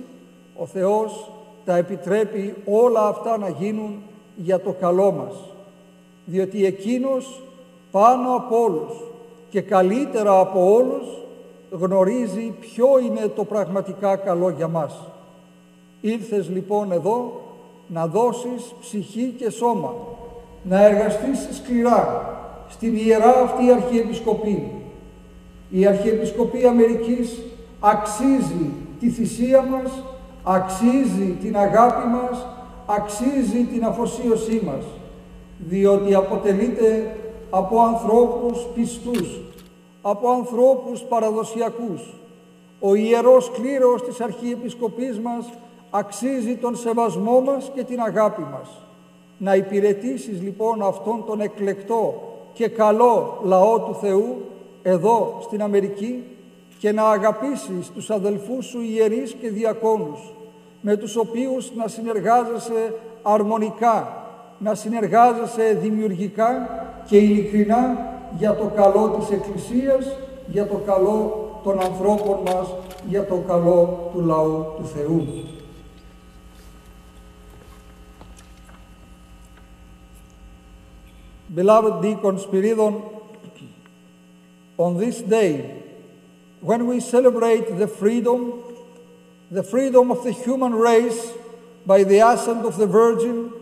Ο Θεός τα επιτρέπει όλα αυτά να γίνουν για το καλό μας. Διότι Εκείνος πάνω από όλους και καλύτερα από όλους γνωρίζει ποιο είναι το πραγματικά καλό για μας. Ήρθες λοιπόν εδώ να δώσεις ψυχή και σώμα, να εργαστείς σκληρά στην Ιερά αυτή Αρχιεπισκοπή. Η Αρχιεπισκοπή Αμερικής αξίζει τη θυσία μας, αξίζει την αγάπη μας, αξίζει την αφοσίωσή μας, διότι αποτελείται από ανθρώπους πιστούς, από ανθρώπους παραδοσιακούς. Ο ιερός κλήρος της Αρχιεπισκοπής μας αξίζει τον σεβασμό μας και την αγάπη μας. Να υπηρετήσεις λοιπόν αυτόν τον εκλεκτό και καλό λαό του Θεού εδώ στην Αμερική και να αγαπήσεις τους αδελφούς σου ιερείς και διακόνους, με τους οποίους να συνεργάζεσαι αρμονικά, να συνεργάζεσαι δημιουργικά και ειλικρινά για το καλό της Εκκλησίας, για το καλό των ανθρώπων μας, για το καλό του λαού του Θεού. Beloved Deacon Spiridon, on this day, when we celebrate the freedom of the human race by the ascent of the Virgin,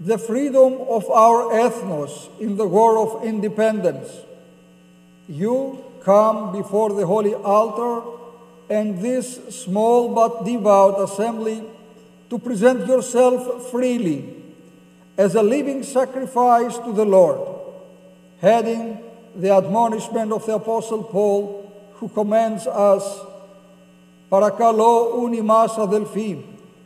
the freedom of our ethnos in the war of independence. You come before the holy altar and this small but devout assembly to present yourself freely as a living sacrifice to the Lord, heading the admonishment of the Apostle Paul, who commands us, «Παρακαλώ ούν ημάς αδελφοί,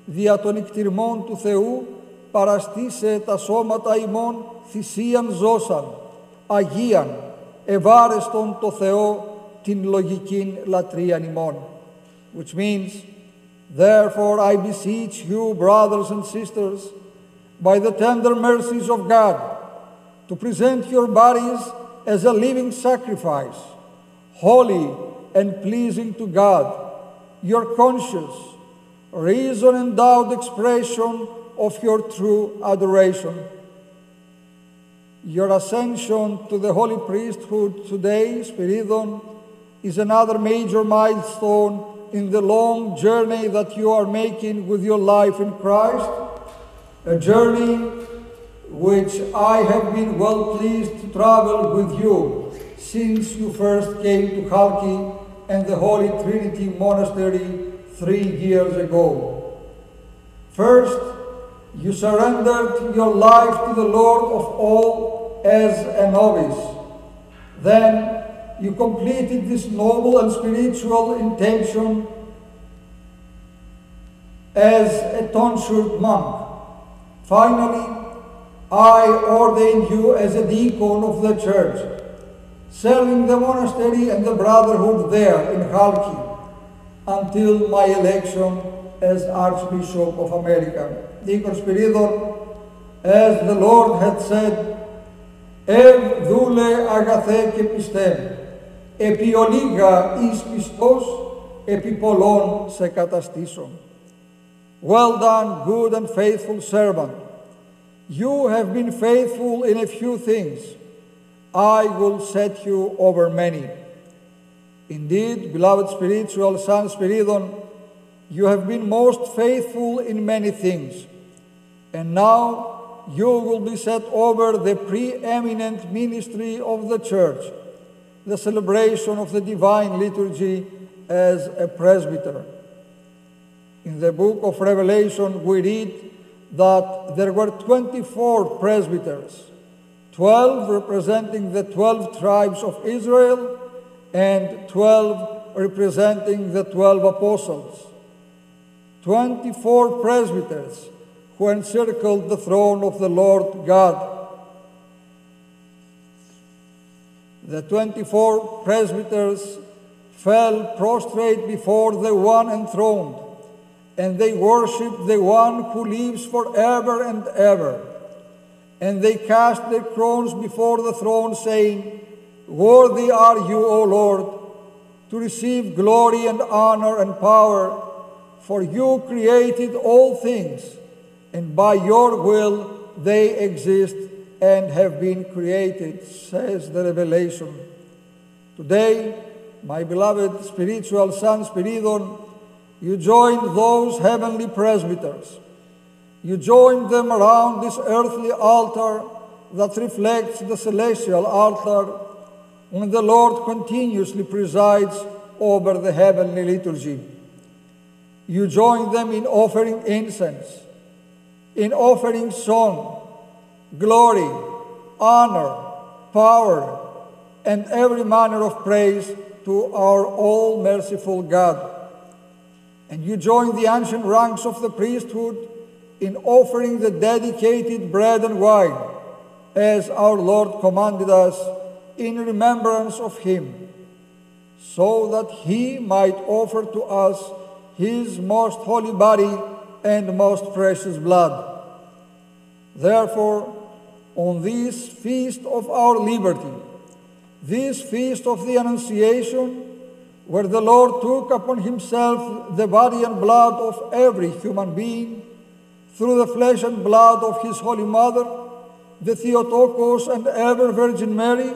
δια των εκτιρμών του Θεού, παραστήσε τα σώματα ημών θυσίαν ζώσαν, αγίαν, ευάρεστον το Θεό, την λογικήν λατρείαν ημών». Which means, therefore I beseech you, brothers and sisters, by the tender mercies of God, to present your bodies as a living sacrifice, holy and pleasing to God, your conscious, reason endowed expression of your true adoration. Your ascension to the holy priesthood today, Spyridon, is another major milestone in the long journey that you are making with your life in Christ, a journey which I have been well pleased to travel with you since you first came to Halki and the Holy Trinity Monastery 3 years ago. First, you surrendered your life to the Lord of all as a novice. Then, you completed this noble and spiritual intention as a tonsured monk. Finally, I ordain you as a deacon of the church, serving the monastery and the brotherhood there in Halki, until my election as Archbishop of America. Deacon Spyridon, as the Lord had said, «Ευ δούλε αγαθέ και πιστέ, επί ολίγα εις πιστός, επί πολλών σε καταστήσων». Well done, good and faithful servant. You have been faithful in a few things. I will set you over many. Indeed, beloved spiritual son Spyridon, you have been most faithful in many things, and now you will be set over the preeminent ministry of the Church, the celebration of the Divine Liturgy as a presbyter. In the book of Revelation we read that there were 24 presbyters, 12 representing the 12 tribes of Israel, and 12 representing the 12 apostles. 24 presbyters who encircled the throne of the Lord God. The 24 presbyters fell prostrate before the one enthroned, and they worshipped the one who lives forever and ever. And they cast their crowns before the throne, saying, Worthy are you, O Lord, to receive glory and honor and power, for you created all things, and by your will they exist and have been created, says the Revelation. Today, my beloved spiritual son Spyridon, you join those heavenly presbyters. You join them around this earthly altar that reflects the celestial altar when the Lord continuously presides over the heavenly liturgy. You join them in offering incense, in offering song, glory, honor, power, and every manner of praise to our all-merciful God. And you join the ancient ranks of the priesthood in offering the dedicated bread and wine, as our Lord commanded us, in remembrance of Him, so that He might offer to us His most holy body and most precious blood. Therefore, on this feast of our liberty, this feast of the Annunciation, where the Lord took upon Himself the body and blood of every human being, through the flesh and blood of His Holy Mother, the Theotokos and ever-Virgin Mary,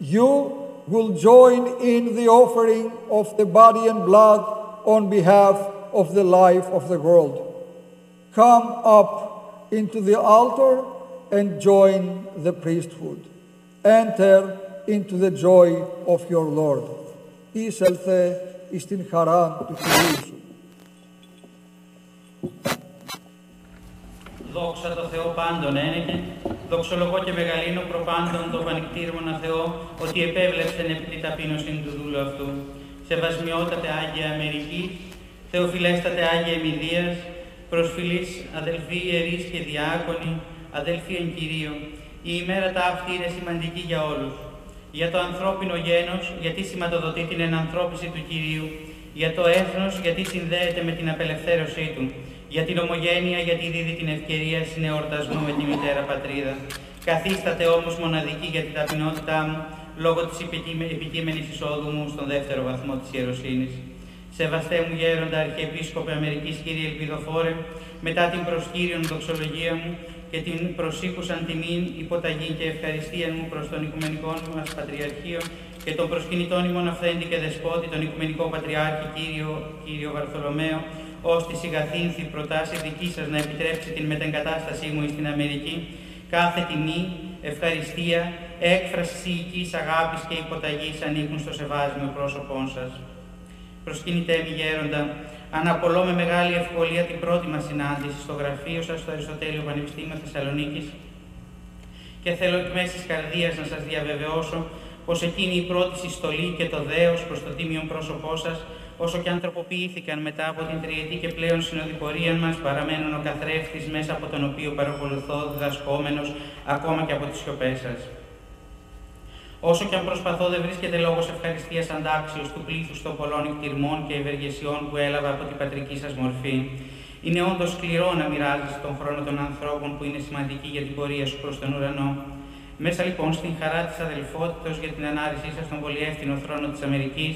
you will join in the offering of the body and blood on behalf of the life of the world. come up into the altar and join the priesthood. Enter into the joy of your Lord. Εισέλθε εις την χαράν του Κυρίου σου. Δόξα τω Θεώ πάντων ένεκε, δοξολογώ και μεγαλύνω προπάντων το πανικτήρμονα Θεό, ότι επέβλεψεν επί τη ταπείνωσιν του δούλου αυτού. Σεβασμιότατε Άγια Αμερική, Θεοφιλέστατε Άγια Εμιδίας, προσφυλής αδελφοί ιερείς και διάκονοι, αδελφοί εν Κυρίω, η ημέρα τα αυτή είναι σημαντική για όλους. Για το ανθρώπινο γένος, γιατί σηματοδοτεί την ενανθρώπιση του Κυρίου. Για το έθνος, γιατί συνδέεται με την απελευθέρωσή του. Για την ομογένεια, γιατί δίδει την ευκαιρία συνεορτασμού με τη μητέρα πατρίδα. Καθίσταται όμως μοναδική για την ταπεινότητά μου, λόγω της επικείμενης εισόδου μου στον δεύτερο βαθμό της ιεροσύνης. Σεβαστέ μου γέροντα Αρχιεπίσκοπε Αμερικής, κύριε Ελπιδοφόρε, μετά την προσκύριον δοξολογία μου και την προσήκουσαν τιμήν, υποταγή και ευχαριστία μου προς τον Οικουμενικό μας Πατριαρχείο και τον προσκυνητών ημών αυθέντη και δεσπότη, τον Οικουμενικό Πατριάρχη, κύριο Βαρθολομαίο, ώστε σιγαθήνθη προτάση δική σας να επιτρέψει την μετεγκατάστασή μου στην Αμερική, κάθε τιμή, ευχαριστία, έκφραση οικικής αγάπης και υποταγής ανήκουν στο σεβάσμιο πρόσωπόν σας. Προσκυνητέ μη γέροντα, αναπολώ με μεγάλη ευκολία την πρώτη μας συνάντηση στο γραφείο σας στο Αριστοτέλειο Πανεπιστήμιο Θεσσαλονίκης και θέλω εκ μέσης καρδίας να σας διαβεβαιώσω πως εκείνη η πρώτη συστολή και το δέος προς το τίμιο πρόσωπό σας, όσο και αν τροποποιήθηκαν μετά από την τριετή και πλέον συνοδοιπορία μας, παραμένουν ο καθρέφτης μέσα από τον οποίο παρακολουθώ διδασκόμενος ακόμα και από τις σιωπές σας. Όσο και αν προσπαθώ, δεν βρίσκεται λόγος ευχαριστίας αντάξιος του πλήθους των πολλών εκτιρμών και ευεργεσιών που έλαβα από την πατρική σας μορφή. Είναι όντως σκληρό να μοιράζεις τον χρόνο των ανθρώπων που είναι σημαντικοί για την πορεία σου προς τον ουρανό. Μέσα λοιπόν στην χαρά της αδελφότητος για την ανάρρησή σας στον πολυεύθυνο θρόνο της Αμερικής,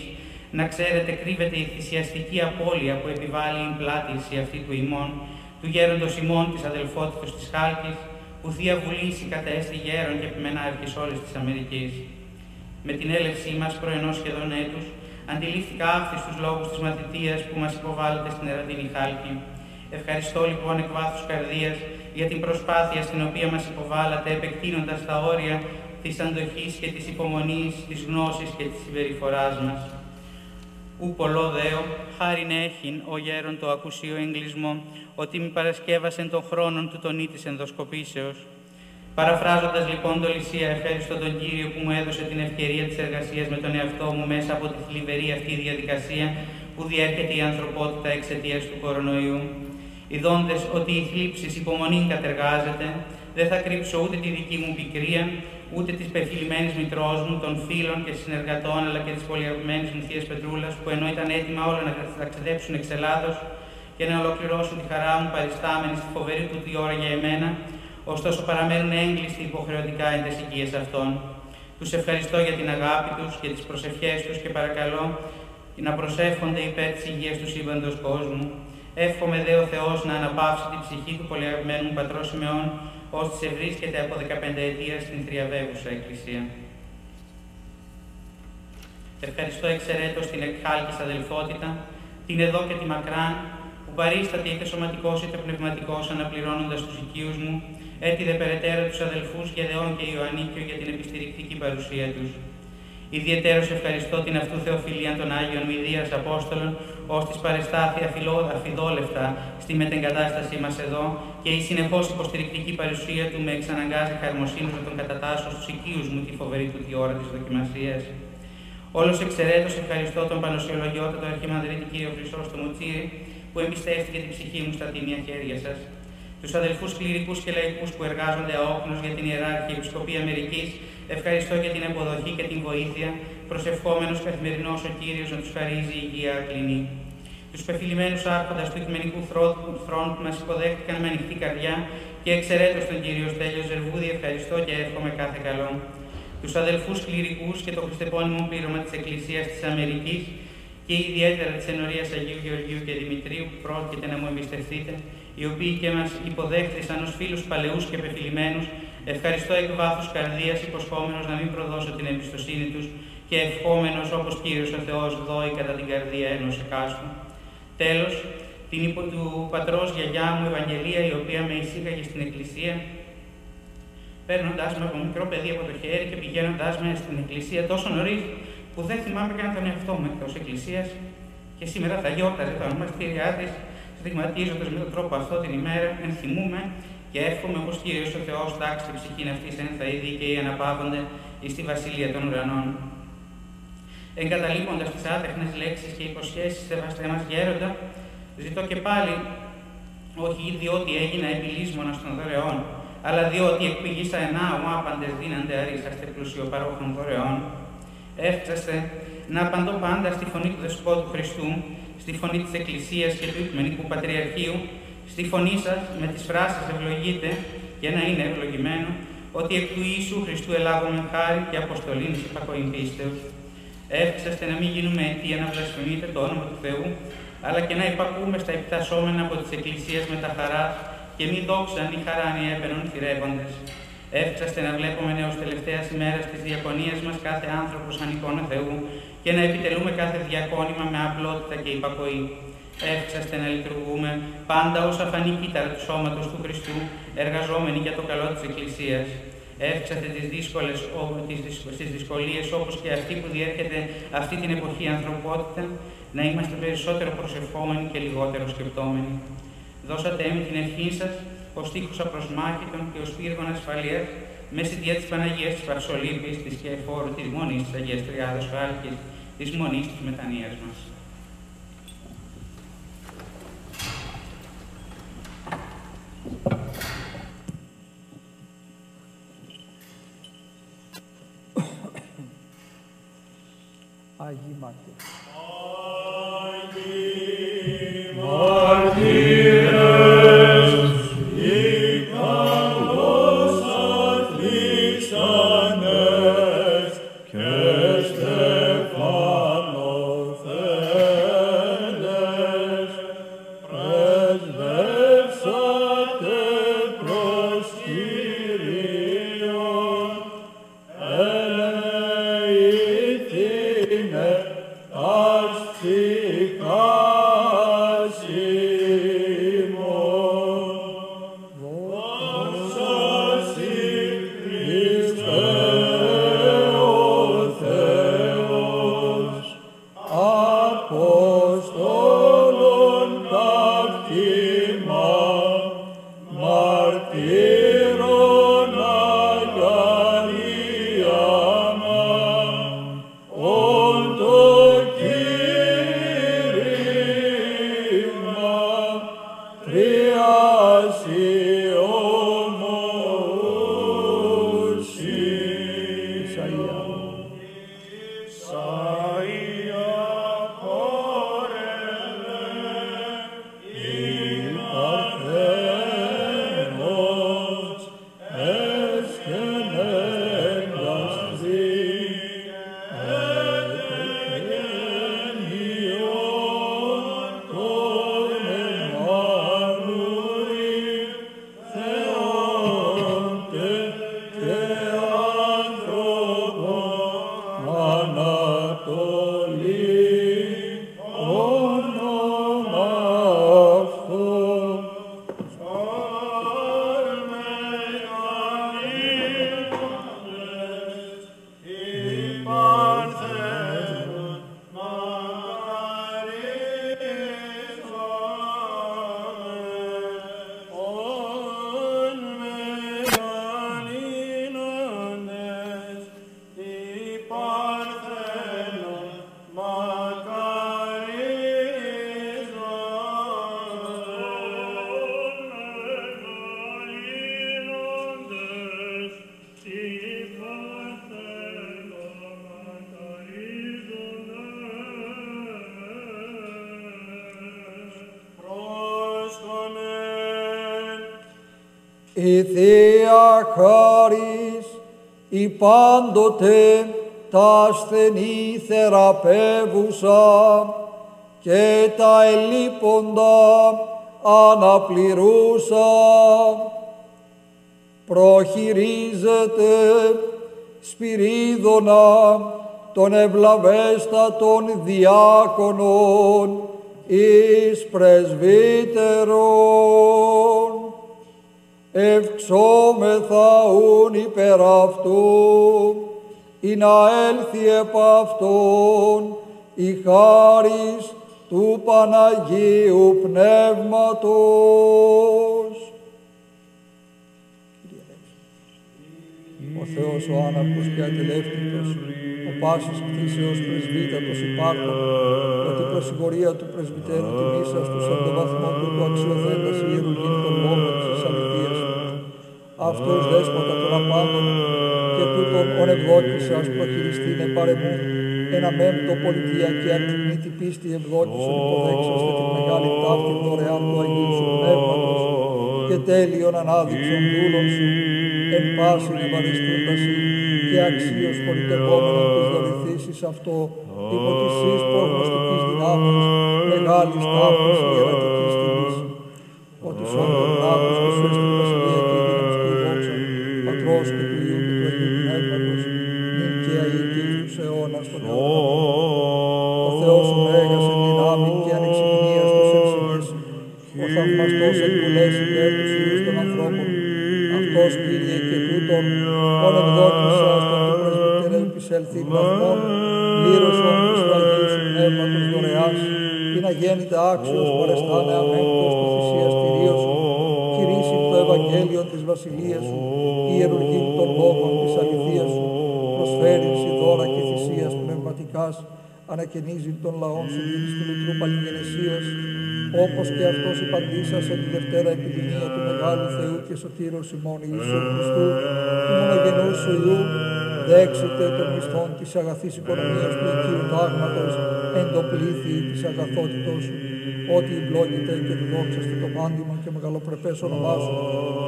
να ξέρετε κρύβεται η θυσιαστική απώλεια που επιβάλλει η πλάτηση αυτή του ημών, του γέροντος ημών της αδελφότητος της Χάλκης, που θεία βουλήσει κατέστη γέρον και επιμενάρχης όλης της Αμερικής. Με την έλευσή μας προενός σχεδόν έτους, αντιλήφθηκα αύθιστους λόγους της μαθητείας που μας υποβάλλεται στην Εραντίνη Χάλκη. Ευχαριστώ λοιπόν εκ βάθους καρδίας για την προσπάθεια στην οποία μας υποβάλλατε, επεκτείνοντας τα όρια της αντοχής και της υπομονής, της γνώσης και της συμπεριφοράς μας. Ου πολλό δέο, χάριν έχειν, ο γέρον το ακουσίο εγκλισμό, ότι μη παρασκεύασεν των χρόνων του τον ήτης ενδοσκοπήσεως. Παραφράζοντας λοιπόν το Λυσία, ευχαριστώ τον Κύριο που μου έδωσε την ευκαιρία της εργασίας με τον εαυτό μου μέσα από τη θλιβερή αυτή διαδικασία που διέρχεται η ανθρωπότητα εξαιτίας του κορονοϊού. Ειδώντες ότι η θλίψης υπομονή κατεργάζεται, δεν θα κρύψω ούτε τη δική μου πικρία, ούτε τη πεφυλημένη μητρός μου, των φίλων και συνεργατών, αλλά και τη πολυαγμένη μου θείας Πετρούλας, που ενώ ήταν έτοιμα όλα να ταξιδέψουν εξ Ελλάδος και να ολοκληρώσουν τη χαρά μου παριστάμενη στη φοβερή του τη ώρα για εμένα, ωστόσο παραμένουν έγκλειστοι υποχρεωτικά εντεσικίες αυτών. Τους ευχαριστώ για την αγάπη τους και τις προσευχές τους και παρακαλώ να προσεύχονται υπέρ της υγείας του σύμπαντος κόσμου. Εύχομαι δε ο Θεός να αναπαύσει την ψυχή του πολυαγμένου πατρός Σιμεών, ώστε σε βρίσκεται από 15 ετία στην θριαβεύουσα Εκκλησία. Ευχαριστώ εξαιρέτως την εκχάλκης αδελφότητα, την εδώ και τη μακράν, που παρίσταται είτε σωματικός είτε πνευματικός, αναπληρώνοντας τους οικείους μου, έτι δε περαιτέρω τους αδελφούς Γεδεών και Ιωαννίκιο για την επιστηρικτική παρουσία τους. Ιδιαιτέρως ευχαριστώ την αυτού Θεοφιλία των Άγιων Μηδίας Απόστολων, ως τις παρεστάθη αφιδόλευτα στη μετεγκατάστασή μας εδώ και η συνεχώς υποστηρικτική παρουσία του με εξαναγκάζει χαρμοσύνου να τον κατατάσσω στους οικείους μου τη φοβερή του τη ώρα της δοκιμασίας. Όλος εξαιρέτως ευχαριστώ τον Πανοσιολογιότατο Αρχιμανδρίτη κύριο Χρυσόστομο Τσίρη, που εμπιστεύτηκε την ψυχή μου στα τίμια χέρια σας. Τους αδελφούς κληρικούς και λαϊκούς που εργάζονται αόκνως για την Ιερά Αρχιεπισκοπή Αμερικής, ευχαριστώ για την αποδοχή και την βοήθεια, προσευχόμενος καθημερινός ο Κύριος να τους χαρίζει υγεία ακλινή. Τους πεφιλημένους άρχοντας του Οικουμενικού Θρόνου που μας υποδέχτηκαν με ανοιχτή καρδιά και εξαιρέτως τον κύριο Στέλιο Ζερβούδη, ευχαριστώ και εύχομαι κάθε καλό. Τους αδελφούς κληρικούς και το χριστεπώνυμο πλήρωμα της Εκκλησίας της Αμερικής και ιδιαίτερα της Ενορίας Αγίου Γεωργίου και Δημητρίου που πρόκειται να μου εμπιστευτείτε, οι οποίοι και μας υποδέχτησαν ως φίλους παλαιούς και πεφιλημένους. Ευχαριστώ εκ βάθους καρδίας, υποσχόμενος να μην προδώσω την εμπιστοσύνη τους και ευχόμενος όπως Κύριος ο Θεός δόει κατά την καρδία ενός εκάστου. Τέλος, την υπό του πατρός γιαγιά μου Ευαγγελία, η οποία με εισήγαγε στην εκκλησία, παίρνοντάς με από μικρό παιδί από το χέρι και πηγαίνοντάς με στην εκκλησία τόσο νωρίς που δεν θυμάμαι καν τον εαυτό μου εκτός εκκλησίας, και σήμερα θα γιόρταζε τα ονομαστήριά της, στιγματίζοντας με τον τρόπο αυτό την ημέρα, ενθυμούμε και εύχομαι πως Κύριος ο Θεός τάξει την ψυχήν αυτής εν θα οι δίκαιοι αναπαύονται εις τη βασιλεία των ουρανών. Εγκαταλείποντας τις άτεχνες λέξεις και υποσχέσεις, σεβαστέ μας γέροντα, ζητώ και πάλι, όχι διότι έγινα επιλύσμονας των δωρεών, αλλά διότι εκπηγήσα ενάου άπαντες δίναντε αρίσαστε πλούσιο παρόχων δωρεών. Εύξαστε να απαντώ πάντα στη φωνή του Δεσπότου Χριστού, στη φωνή της Εκκλησίας και του Οικουμενικού Πατριαρχείου, στη φωνή σας με τις φράσεις ευλογείτε και να είναι ευλογημένο, ότι εκ του Ιησού Χριστού ελάβουμε χάρη και αποστολήν της υπακοήν πίστεως. Εύξαστε να μην γίνουμε αιτία να βλασφημείτε το όνομα του Θεού, αλλά και να υπακούμε στα επιτασσόμενα από τις Εκκλησίες με τα χαρά και μην δόξαν ή χαράν ή έπαινον θηρεύοντες. Εύξαστε να βλέπουμε έως τελευταίας ημέρας της διακονίας μας κάθε άνθρωπο σαν εικόνα Θεού και να επιτελούμε κάθε διακόνημα με απλότητα και υπακοή. Εύξαστε να λειτουργούμε πάντα ως αφανή κύτταρα του σώματος του Χριστού, εργαζόμενοι για το καλό της Εκκλησίας. Εύξαστε τις δυσκολίες όπως και αυτή που διέρχεται αυτή την εποχή ανθρωπότητα, να είμαστε περισσότερο προσευχόμενοι και λιγότερο σκεπτόμενοι. Δώσατε έμει την ευχή σας, ως τείχος απροσμάχητον και ως πύργων ασφαλείας, με συντία της Παναγίας της Παρσολύπης, της Κεφόρου, της Μονής της Αγίας Τριάδος Χάλκης, της Μονής της Μετανοίας μας. Άγιοι Μάρτυρες. Άγιοι Μάρτυρες, ικανώς αθλίξανες και στεφανοθέντες, πρεσβεύσατε προς Κυρίον, η Θεία Χάρις, η πάντοτε τα ασθενή θεραπεύουσα και τα ελλείποντα αναπληρούσα, προχειρίζεται Σπυρίδωνα των ευλαβέστατων διάκονων εις πρεσβύτερον, ευξόμεθα ούν υπερ αυτού, ή να έλθει επ' αυτόν η χάρις του Παναγίου Πνεύματος. Ο Θεός ο άναρχος και ατηλεύτητος, ο πάσης κτήσεως πρεσβύτατος υπάρχον, ότι η προσυγορία του πρεσβυτέρου του Ίσας του σαν το βαθμό του του αξιοθέντας γύρου γίνει τον λόγο της αληθείας του. Αυτός δέσποτα των απάντων και τούτον ον εκδόκησας προχειριστήν επαρεμούν, ένα μέμπτο πολιτιακή ακτιμήτη πίστη εκδόκησον υποδέξαστε την μεγάλη ταύτη δωρεάν του Αγίου Σου Πνεύματος και τέλειον ανάδειξον δούλων Σου, εν πάσιν ευαριστούντας και αξίως πολιτευόμενον της δωρηθήσεις αυτό υπό της εις προγνωστικής δυνάμεως μεγάλης ταύτης ιερατικής τιμής. Ότι σ' όντων λάβος και σου έστει βασιλιακή δύναμος και η δόξα, Πατρός και του Υιού και του Αγίου Πνεύματος, νυν και αειτής τους αιώνας των αιώνων. Ο Θεός ο Μέγας εν δυνάμει και ανεξυμηνίας τους εν σημείς, ο θαυμαστός εν δουλές υπέρ τους Υιούς των ανθρώπων, αυτός Κύριε και τούτον, ον εκδόκησας τον του πρεσβυτέρου επισέλθην βαθμών, πλήρωσον εις του Αγίου Σου Πνεύματος δωρεάς, είναι αγέννητα άξιος παρεστάνε αμέγκτος του θυσιαστηρίου σου, κηρύσσιν το Ευαγγέλιο της Βασιλείας σου, ιερουργήν των λόγων της αληθείας σου, προσφέρειν σοι δώρα και θυσίας πνευματικάς, ανακαινίζειν των λαών σου δίδης του λουτρού παλιγενεσίας, όπως και αυτός υπαντήσας εν τη Δευτέρα επιδημία του Μεγάλου Θεού και Σωτήρος ημών Ιησού Χριστού, του μονογενούς σου Υιού, δέξετε των μισθών της αγαθής οικονομίας του Οικείου Τάγματος, εν το πλήθη της αγαθότητός σου, ότι ευλόγητε και του δόξαστε το πάντιμο και μεγαλοπρεπές όνομά σου,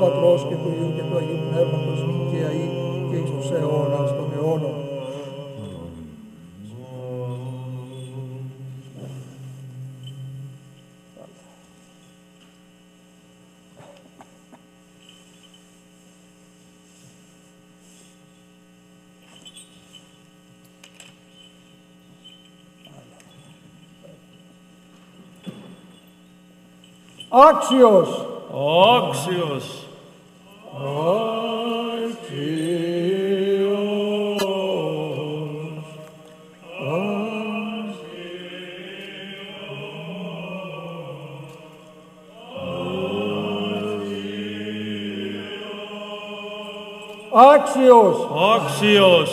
Πατρός και του Υιού και του Αγίου Πνεύματος, νυν και αεί και εις τους αιώνας των αιώνων. Άξιος! Άξιος! Άξιος! Άξιος!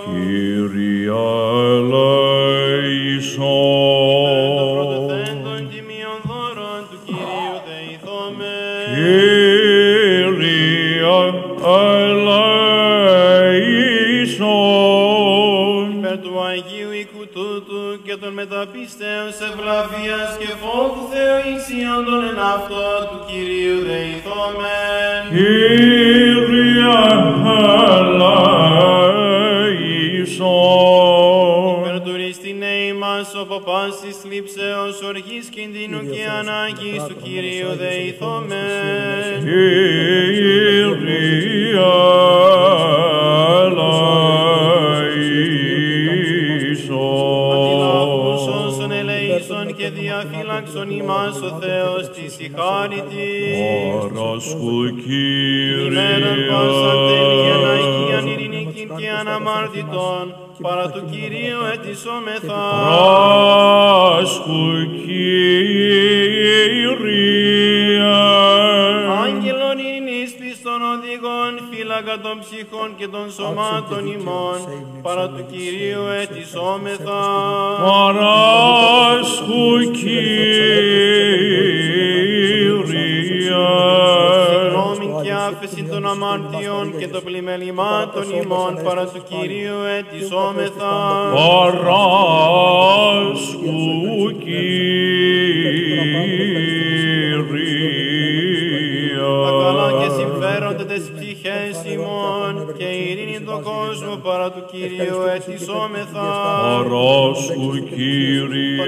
Kyrie, Alleluia. ύψεως οργής κινδύνου και ανάγκης του Κυρίου δεηθόμεν. Διαφύλαξον ημάς ο Θεός της η χάρη της. Παράσχου Κύριε. Ημέραν πάσα τέλειαν αγίαν ειρηνικήν και αναμάρτητον, παρά του Κυρίου ετισόμεθα. Παράσχου Κύριε. Άγγελον ειρηνής πιστών οδηγών, φύλακα των ψυχών και των σωμάτων ημών, παρά του Κυρίου ετισόμεθα. Παράσχου άφεση των αμαρτιών και των πλημελημάτων ημών παρά του Κυρίου ετισόμεθα. Παράσχου Κύριε. Τα καλά και συμφέροντα τες ψυχές ημών και ειρήνη το κόσμο παρά του Κυρίου ετισόμεθα. Παράσχου Κύριε.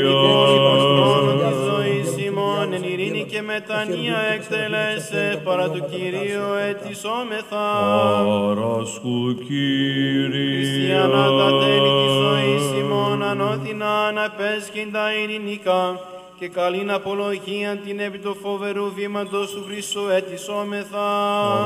Εν ειρήνη και μετανία εκτελέσαι, παρά του Κυρίου ετισόμεθα. Παράσχου Κύριε. Χριστιανά τα τέλη της ζωής ημών ανώδυνα αναπέσχυντα ειρηνικά και καλήν απολογία την επί το φοβερού βήματος του Χριστού ετισόμεθα.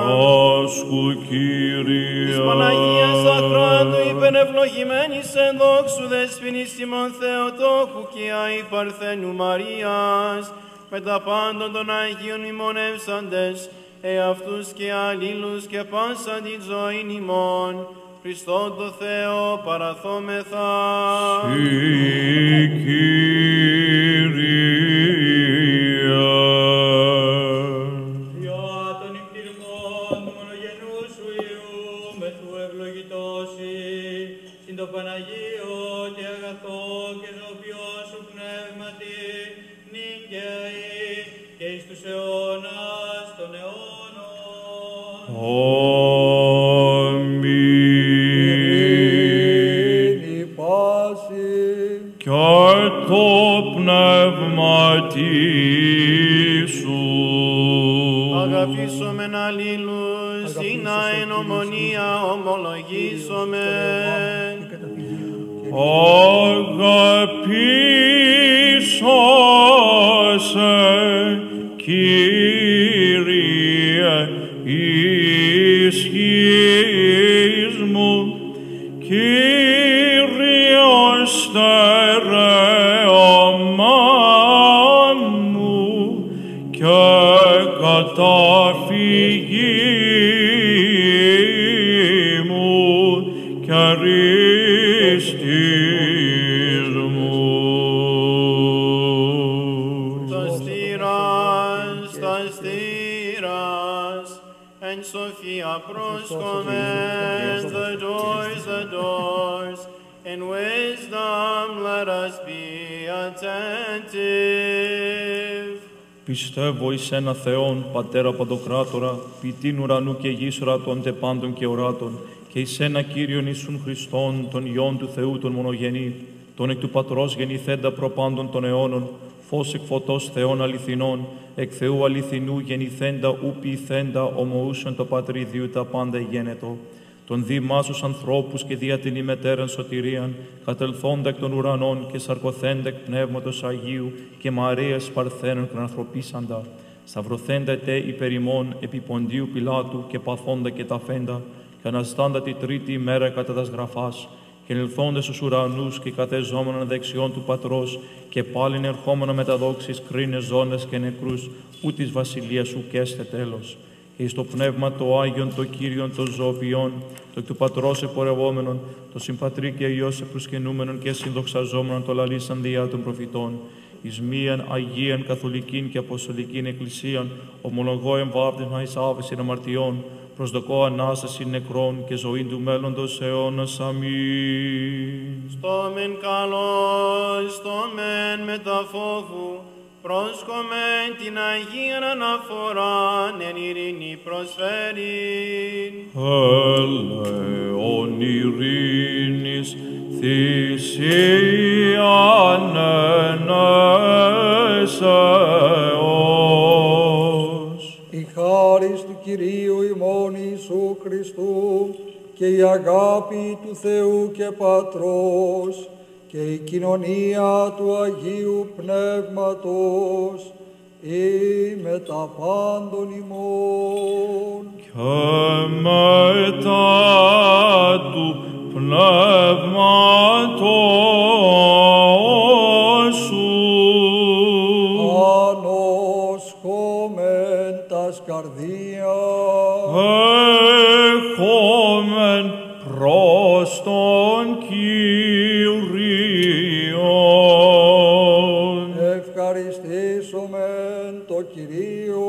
Παράσχου Κύριε. Της Παναγίας Ακράτου υπενευλογημένης εν δόξου δεσποινής ημών Θεοτόκου και Άη Παρθένου Μαρίας, με τα πάντων των Αγίων μνημονεύσαντες, εαυτούς και αλλήλους και πάσαν την ζωήν ημών, Χριστόν το Θεό παραθόμεθα. Συ Κύριε. Διά των νυκτηρικών μονογενού σου Υιού, με του ευλογητώσει, συν το Παναγίο και αγαθό και ζωπιό σου πνεύματι, και εις τους αιώνας των αιώνων. Αμήν. Η πάση και το πνεύμα σου. Αγαπήσομεν αλλήλους, δεινά εν ομονία ομολογήσομεν. Αγαπήσωσε, Κύριε, ίσχυς μου, Κύριος στερεωμάν μου και καταφυγή μου και ρίστης μου. Τα στήρας, εν σοφία προσκομμέν, the doors, in wisdom let us be attentive. Πιστεύω εις ένα Θεόν, Πατέρα Παντοκράτορα, ποιητήν ουρανού και γης ορατών τε πάντων και οράτων, και εις ένα Κύριον Ιησούν Χριστόν, τον Υιόν του Θεού τον μονογενή, τον εκ του Πατρός γεννηθέντα προπάντων των αιώνων, φως εκ φωτός Θεών αληθινών, εκ Θεού αληθινού γεννηθέντα ου ποιηθέντα ομοούσαν το Πατρίδιου τα πάντα γένετο, τον διμάσους ανθρώπους και δια την ημετέραν σωτηρίαν, κατελθόντα εκ των ουρανών και σαρκωθέντα εκ Πνεύματος Αγίου και Μαρίας Παρθένων κρανθρωπίσαντα, σταυρωθέντα ετέ υπερ ημών επί Ποντίου Πιλάτου και παθόντα και ταφέντα, και αναστάντα τη τρίτη ημέρα κατά τας γραφάς, και ελθόντα στους ουρανούς και κατεζόμενον δεξιών του Πατρός, και πάλιν ερχόμενο μεταδόξεις κρίνες ζώνες και νεκρούς, ου της βασιλείας σου καίσθε τέλος. Και εις το Πνεύμα το Άγιον, το Κύριον, το Ζωοποιόν, το εκ του Πατρός επορευόμενον, το συμπατρί και Υιός επροσκυνούμενον και συνδοξαζόμενον το λαλήσαν διά των προφητών, εις μίαν Αγίαν Καθολικήν και Αποστολικήν Εκκλησίαν, ομολογώ εμβάπτευμα εις άφεσιν αμαρτιών, προσδοκώ ανάσταση νεκρών και ζωή του μέλλοντος αιώνας. Αμήν. Στο μεν καλό, στο μεν μεταφόβου, πρόσκομεν την Αγίαν αναφοράν εν ειρήνη προσφέρειν. Έλεον ειρήνης θυσίαν ενέσεως. Η χάρις του Κυρίου ημών Ιησού Χριστού και η αγάπη του Θεού και Πατρός και η κοινωνία του Αγίου Πνεύματος ή με τα πάντων ημών και μετά του πνεύματος σου. Ανοσχόμεν τας καρδίας έχομεν προς τον Κύριον. Ευχαριστήσομεν το Κυρίο.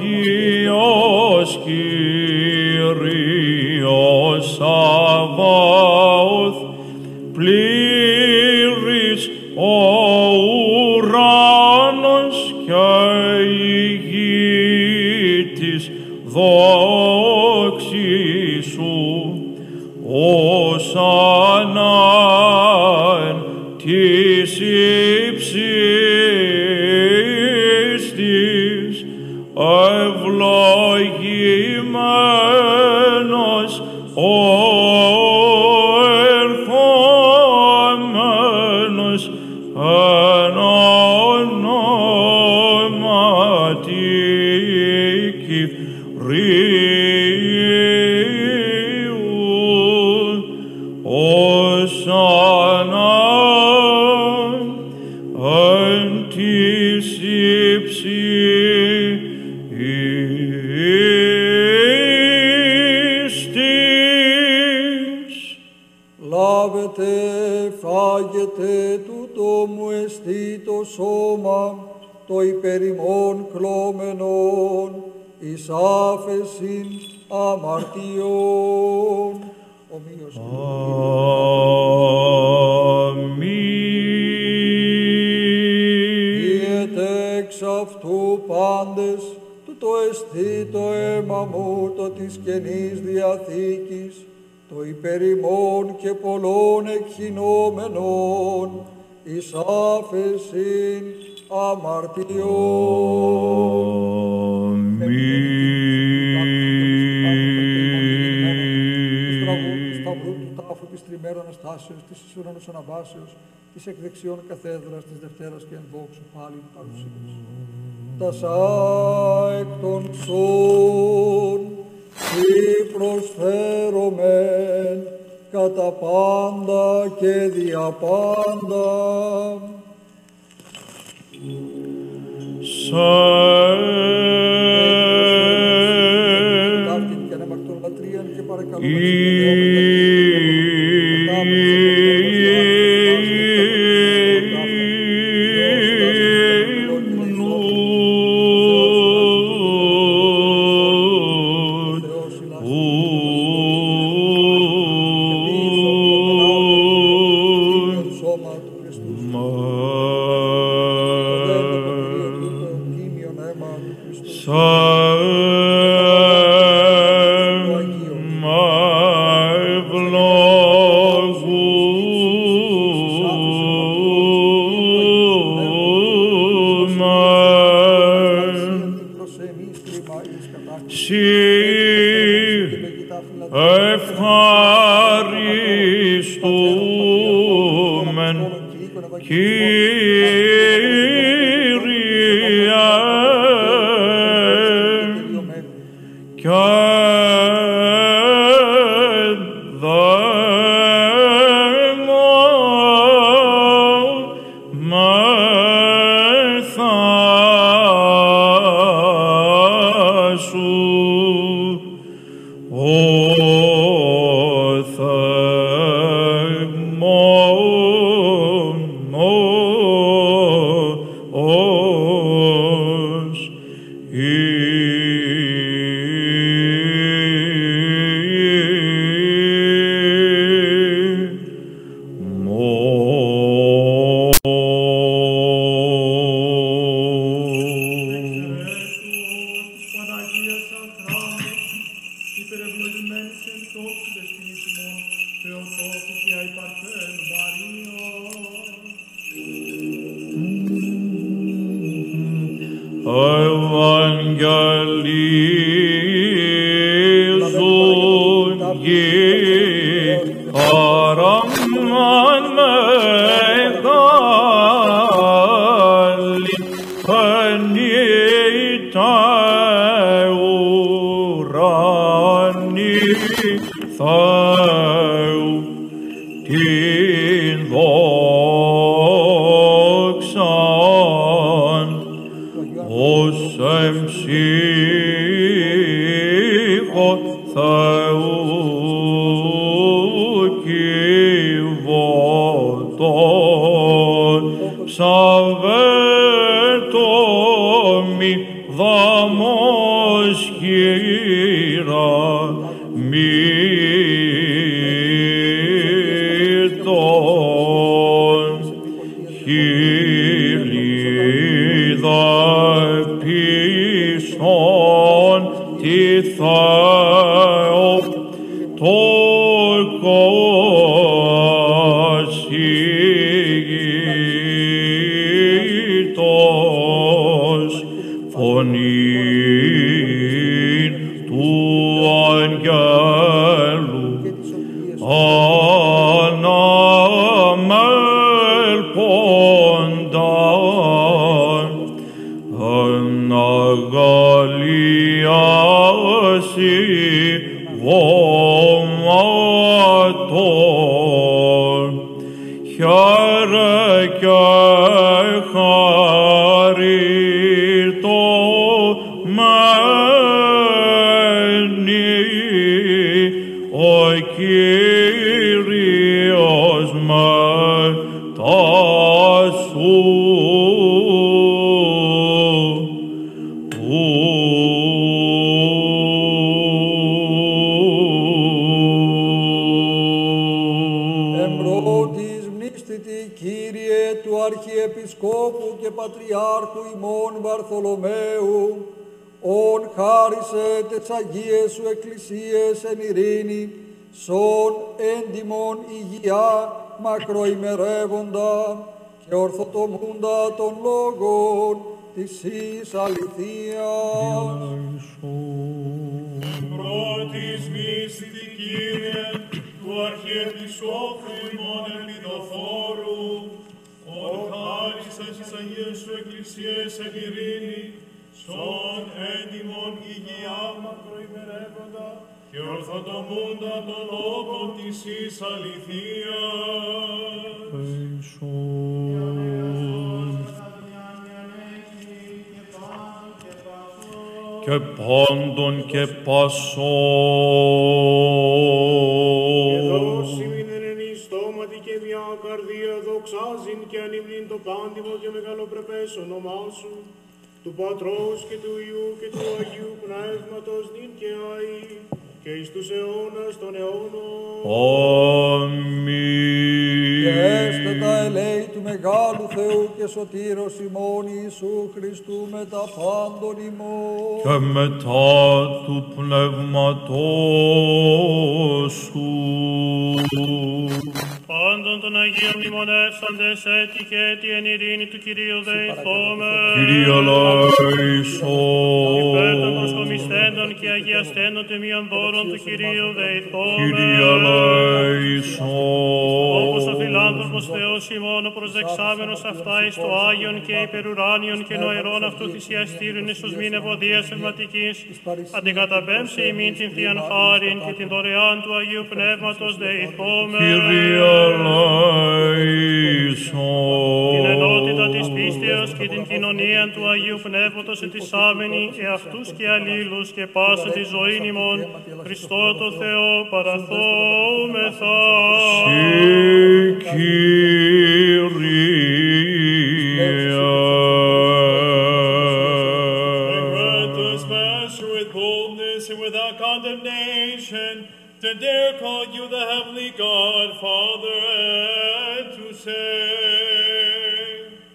Αγίος Κύριος Σαββαώθ, πλήρης ο ουράνος και η γη της δόξης σου, οσανάν της υψής της, ευλογημένος ο ερχόμενος εν ονόματι Κυρίου, οσανά εν της υψής. Λάβετε, φάγετε τούτο μου εστί το σώμα, το υπερημών κλώμενον, εις άφεσιν αμαρτιών. Αμήν. Διέτε εξ αυτού πάντες, το εστί το αίμα μου, το της Καινής Διαθήκης, το υπερημών και πολλών εκχινόμενων, εις άφεσιν αμαρτιών. Αμήν. Σταυρού του τάφου της τριμέρων αστάσεως, της ουρανούς αναβάσεως, της εκδεξιών καθέδρας, της Δευτέρας και ενδόξου πάλιν παρουσίας. Τασά εκ των ψών, τι προσφέρομεν κατά πάντα και δια πάντα. μακροημερεύοντα και ορθοτομούντα των λόγων της εις αληθείας. Πρώτης μίσθητη, Κύριε, του Αρχιεπισκόπου ημών Ελπιδοφόρου, ον χάρισε της Αγίας Σου Εκκλησίας εν ειρήνη, σον έντιμον υγεία μακροημερεύοντα και ορθοτομούντα των λόγων της εις αληθείας. Και πάντων και πασών. Και δώσιμην ενενή στόματι και μια καρδία δοξάζειν και ανυμνήν το πάντιμο και μεγαλοπρεπές όνομά Σου, του Πατρός και του Υιού και του Αγίου Πνεύματος νυν και αΐ, και εις τους αιώνας των αιώνων. Αμήν. Και έστε τα ελέη του μεγάλου Θεού και σωτήρος ημών Ιησού Χριστού μετά πάντων ημών. Και μετά του πνεύματός Σου. Πάντων των Αγίων μνημονεύσαντες έτυχε εν ειρήνη του Κυρίου δεηθόμεν. Κύριε ελέησον. Υπέρ των προσκομιστέντων και αγιαστέντων τιμίων δώρων του Κυρίου δεηθόμεν. Κύριε ελέησον. Όπως ο φιλάνθρωπος Θεός ημών ο προσδεξάμενος αυτά εις το Άγιον και υπερουράνιον και νοερών αυτού θυσιαστήριον εις ως μην ευωδίας πνευματικής αντικαταπέμψει ημίν την θείαν χάριν και την δωρεάν του Αγίου Πνεύματος δεηθόμεν. Την ενότητα της πίστεως και την κοινωνία του Αγίου Πνεύματος ετισάμενοι εαυτούς και αλλήλους και πάσα τη ζωήν ημών, Χριστό το Θεό παραθώμεθα. Συ Κύριε. Without condemnation, to dare call you the heavenly God, Father, and to say,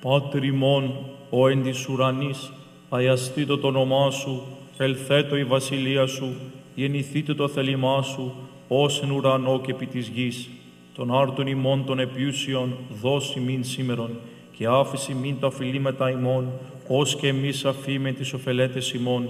Πατρί μον, ο εν της ουρανής, αγιαστείτο το όνομά σου, ελθέτω η βασιλεία σου, γεννηθείτε το θέλημά σου, ως εν ουρανώ και επί της γης. Τον άρτον ημών των επιούσιων δώσει μην σήμερον, και άφηση μην τα φιλήμετα ημών, ως και εμείς αφήμεν τις ωφελέτες ημών,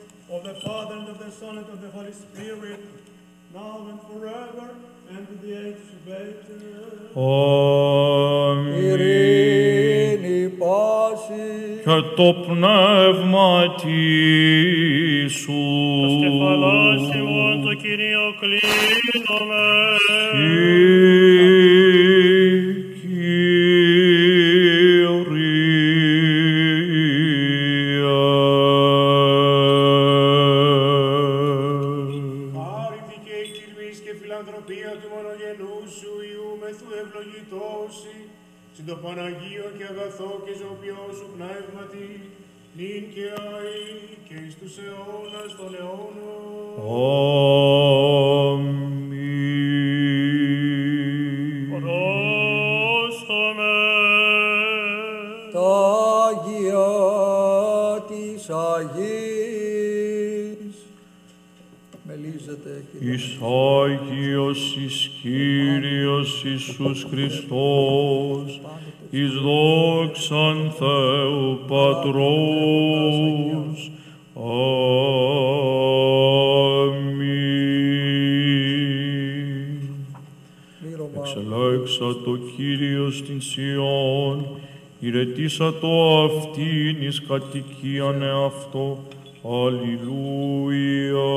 of the Father, and of the Son, and of the Holy Spirit, now and forever, and to the age of ages. Amen. Ειρήνη πάση και το πνεύμα της σου. Ας κεφαλάς ημών το Κυρίο κλείνομαι. Το Παναγίο και αγαθό και ζωοποιό σου πνεύματι, νυν και αΐ και εις τους αιώνας των αιώνων. Αμήν. Πρόστομε τα Αγία της Αγής. Μελίζεται και εις Άγιος εις Κύριος Ιησούς Χριστός, εις δόξαν Θεού Πατρός. Αμήν. Εξελέξα το Κύριο στην Σιών, ηρετήσα το αυτήν εις κατοικίαν εαυτό. Αλληλούια.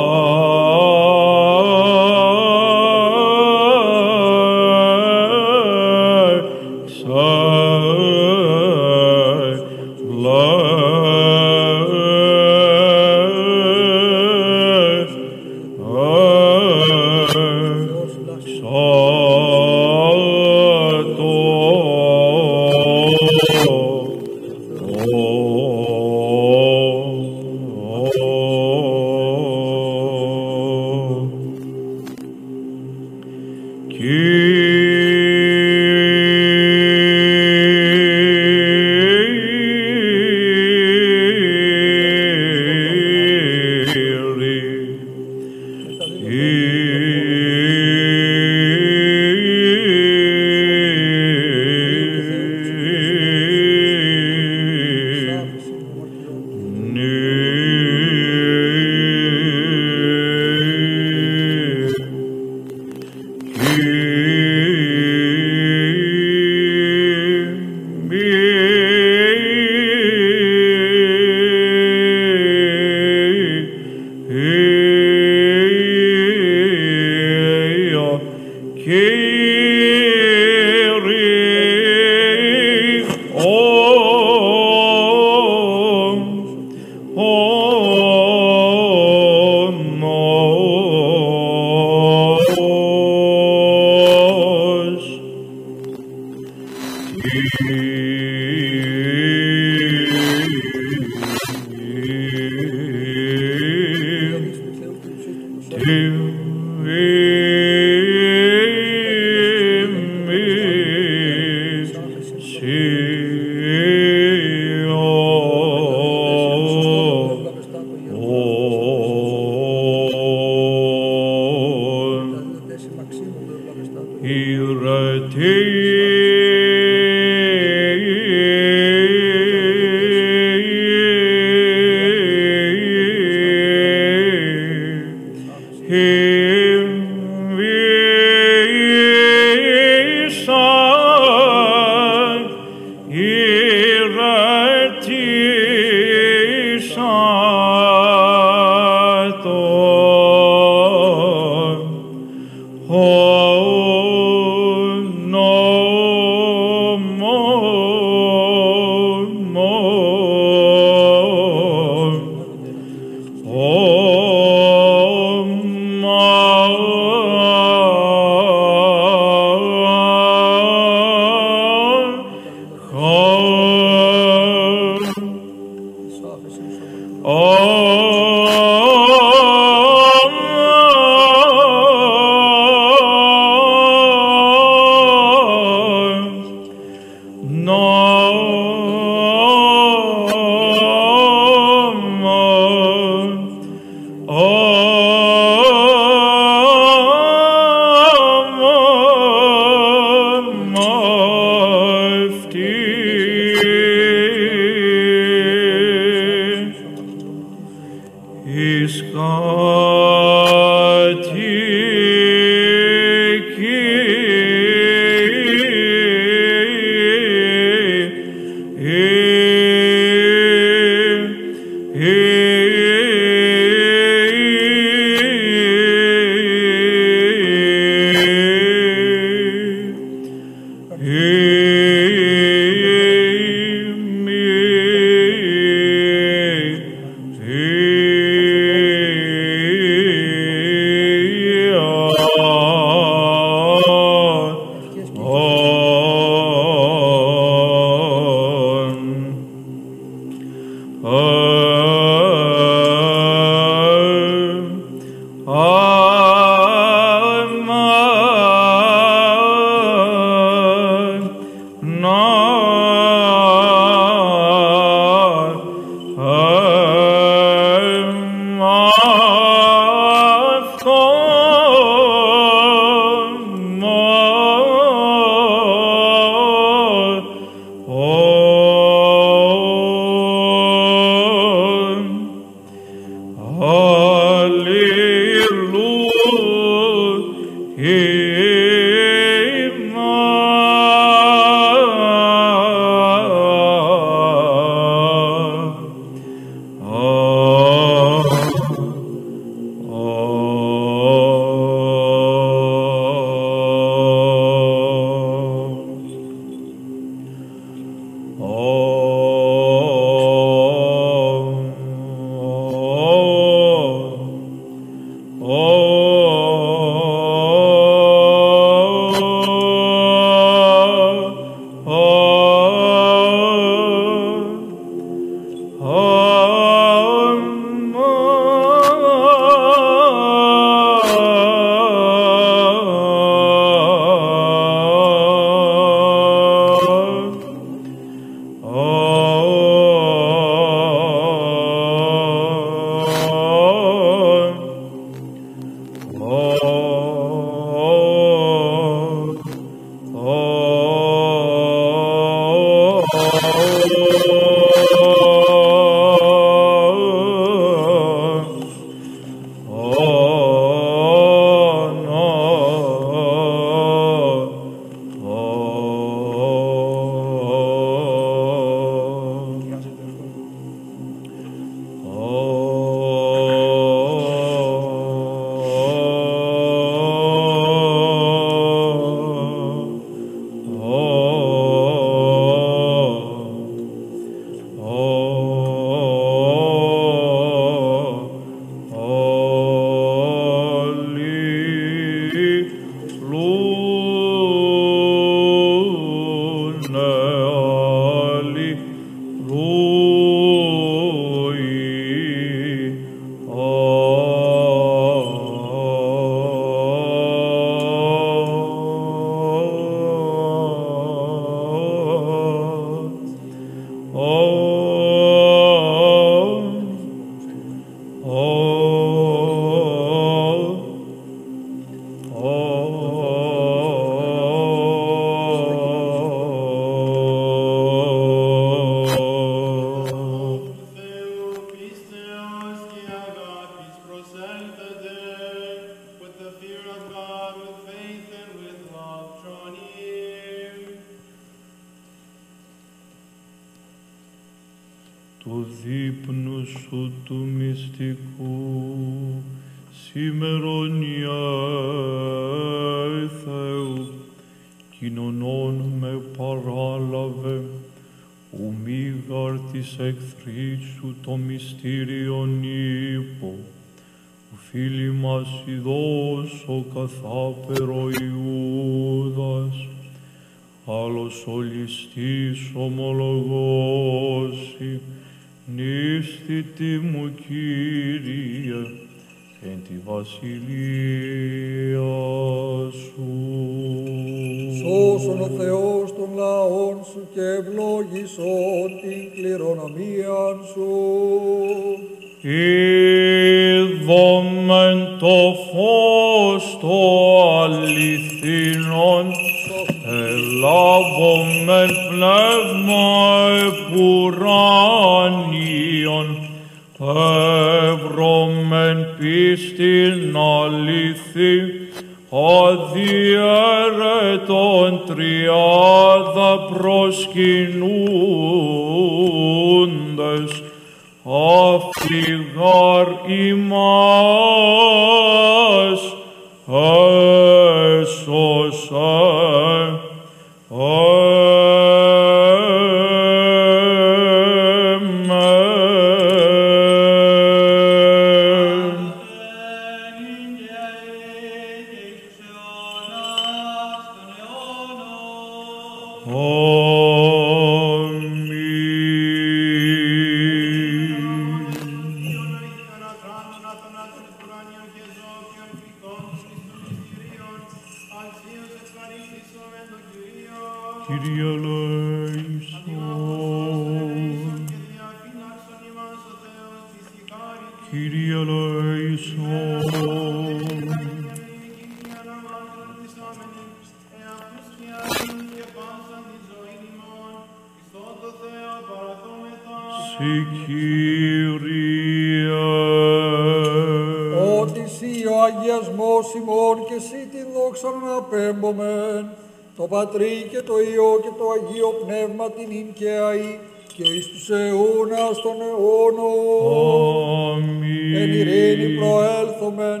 Πατρί και το Υιό και το Αγίο Πνεύμα την ίν και αΐ και εις τους αιώνας των αιώνων. Αμήν. Εν ειρήνη προέλθομεν.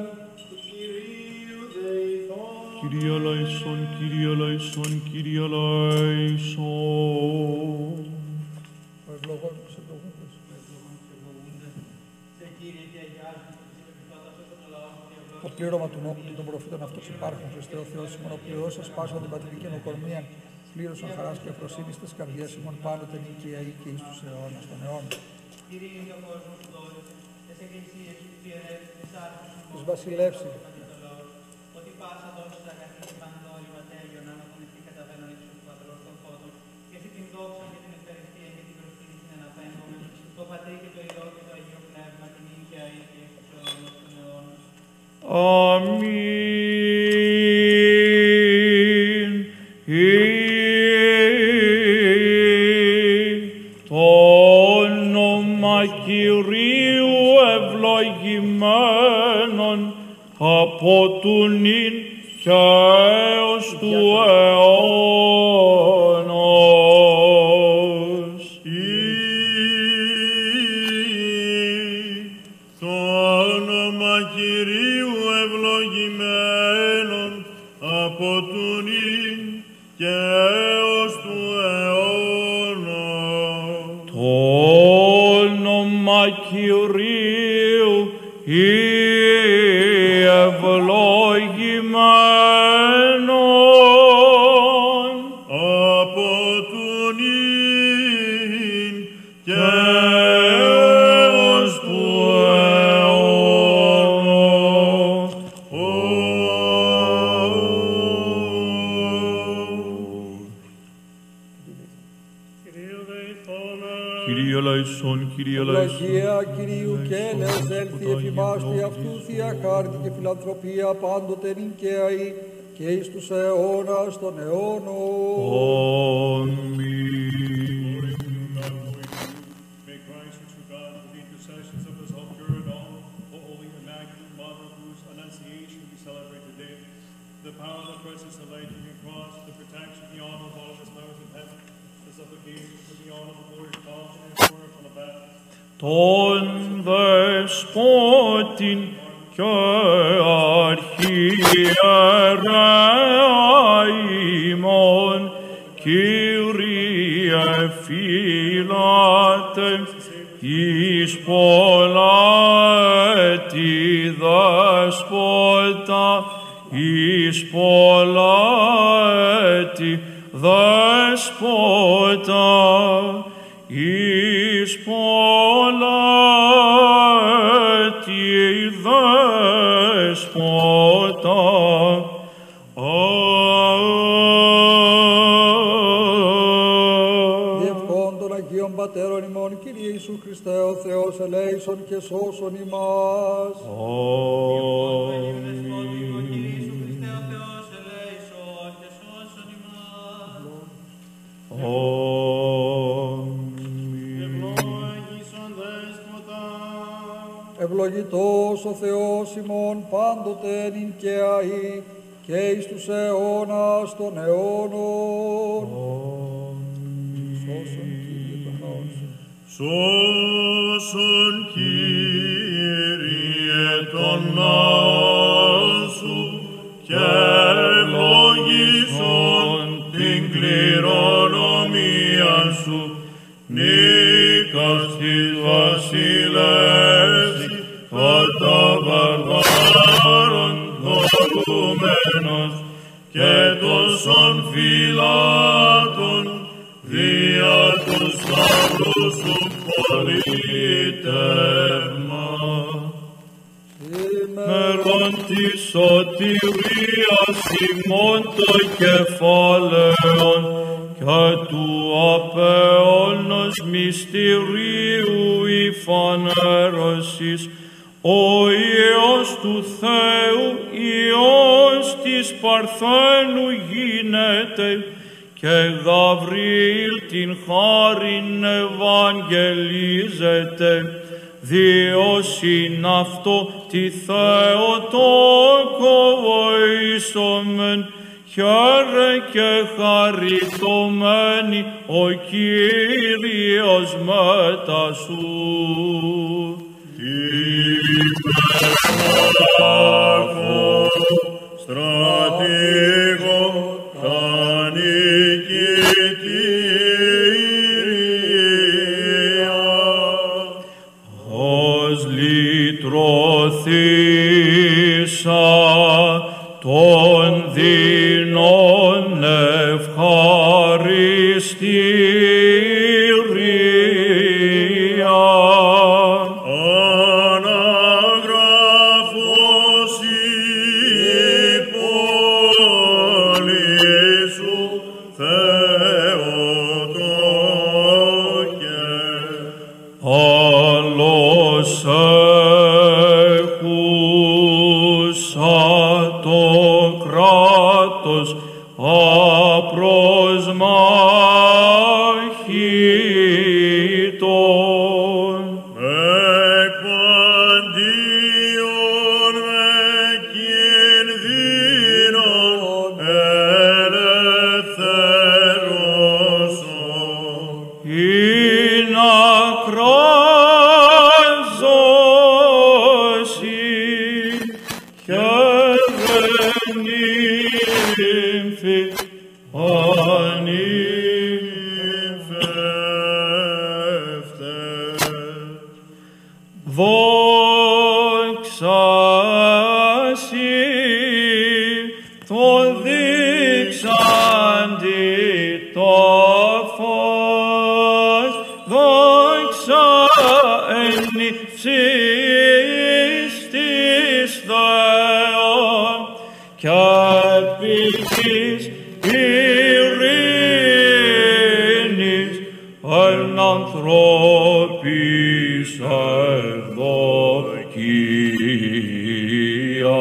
Κυρία Λαϊσόν, Κυρία Λαϊσόν, Κυρία Λαϊσόν. Το πλήρωμα του νόμου και των προφήτων αυτός υπάρχουν, Χριστέ ο Θεός ημών, ο πληρός σας πάσαν την πατρική νοκορμία, πλήρωσαν χαράς και αφροσύνης της καρδιάς ημών, πάντοτε νίκαια ή και εις τους αιώνας των αιώνων. Τους βασιλεύσει. Αμήν. Το όνομα Κυρίου ευλογημένον από του νυν και έως του αιώνος. Το όνομα Κυρίου ευλογημένον από του νυν και του αιώνα. Το όνομα Κυρίου ή ευλογημένον από τον ίν και έως του αιώνος. Κυρία Λαϊσόν, Κυρία Λαϊσόν. Κένες έλθει εφημάστε αυτού θεία χάρτη και φιλανθρωπία πάντοτε νικαίαη και εις τους αιώνας των αιώνων. Αμήν. Τον Δεσπότην και Αρχιερέα ημών, Κύριε φύλατε της πολλαετή Δεσπότα, εις πολλαετή Δεσπότα, εις πολλαετή Δεσπότα. Διευκόν των Αγίων Πατέρων ημών, Κύριε Ιησού Χριστέ ο Θεός ελέησον και σώσον ημάς. Ευλογητός ο Θεός ημών πάντοτε νυν και αεί και εις τους αιώνας των αιώνων. Σώσον Κύριε τον λαόν σου. Σώσον Κύριε τον λαόν σου και ευλογήσον την κληρονομία σου, νίκας της βασιλείας. Κατά βαρβάρων δολουμένος και τόσων φυλάτων, διά τους σταυρούς σου πολίτευμα. Σήμερον της σωτηρίας ημών των κεφαλαίων και του απαιώνος μυστηρίου η φανέρωσης, ο Υιός του Θεού, Υιός της Παρθένου γίνεται και Γαβριήλ την χάριν ευαγγελίζεται. Διός είναι αυτό τη Θεοτόκο βοήσομεν, χαίρε και χαριτωμένη ο Κύριος μετά σου. Υπερμαχό, στρατηγό, τα νικητήρια, ως λυτρωθήσα των δεινών ευχαριστήρια. Amen. anthropis ευδοκία.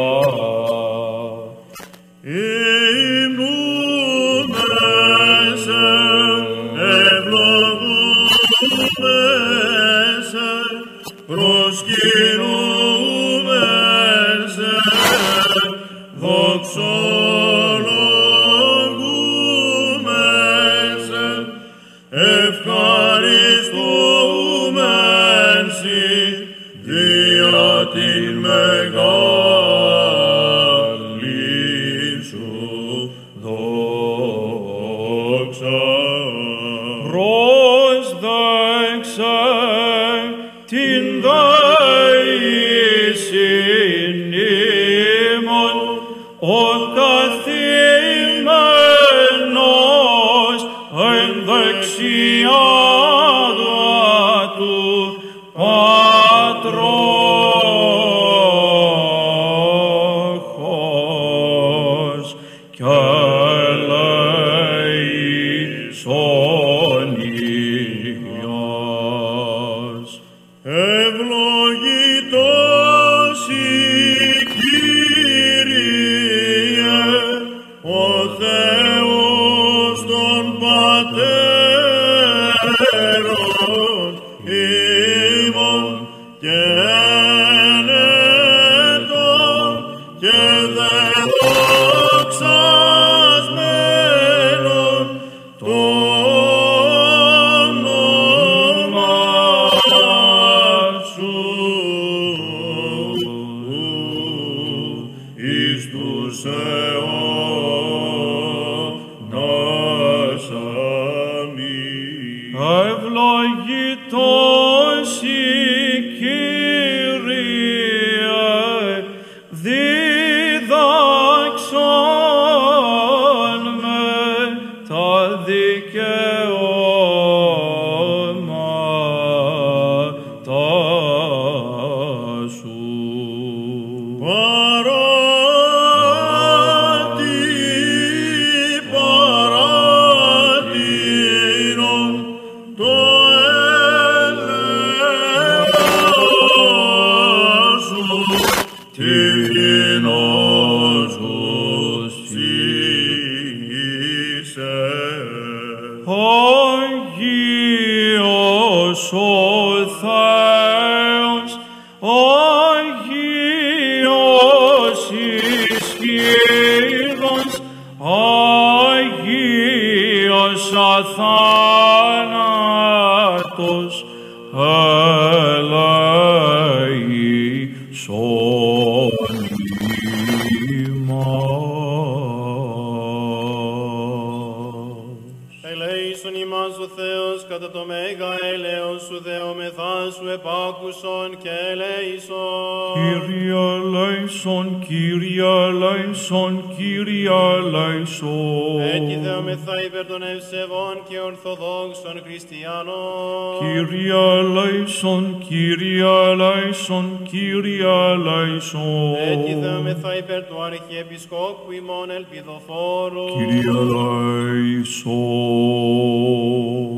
Επισκόπου ημών Ελπιδοφόρου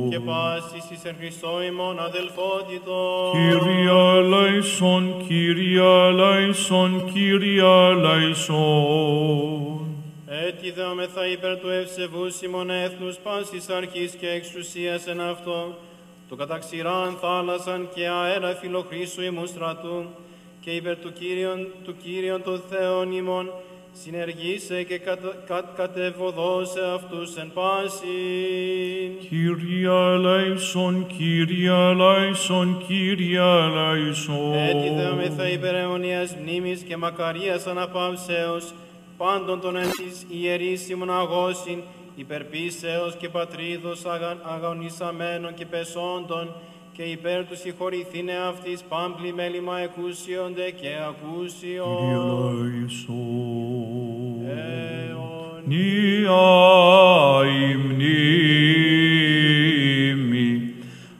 και πάσης εις εν Χριστώ ημών αδελφότητος Κυρία Λέησον, Κυρία Λέησον έτι δεόμεθα υπέρ του ευσεβούς ημών έθνους πάσης αρχής και εξουσίας εν αυτό του καταξηράν θάλασσαν και αέρα φιλοχρήσου ημού στρατού και υπέρ του Κύριον των Θεών ημών συνεργήσε και κατεβοδώσε αυτούς εν πάσιν. Κύρια Λέησον, Κύρια Λέησον, Κύρια Λέησον. Έτι δεόμεθα υπέρ αιώνιας μνήμης και μακαρίας αναπαυσέως, πάντων των εν της ιερής ημναγώσιν, υπερπίσεως και πατρίδος αγωνισαμένων και πεσόντων, και υπέρ του συγχωρηθήνε αυτής πάμπλη μέλημα εκούσιοντε και ακούσιον. Αιώνια η μνήμη,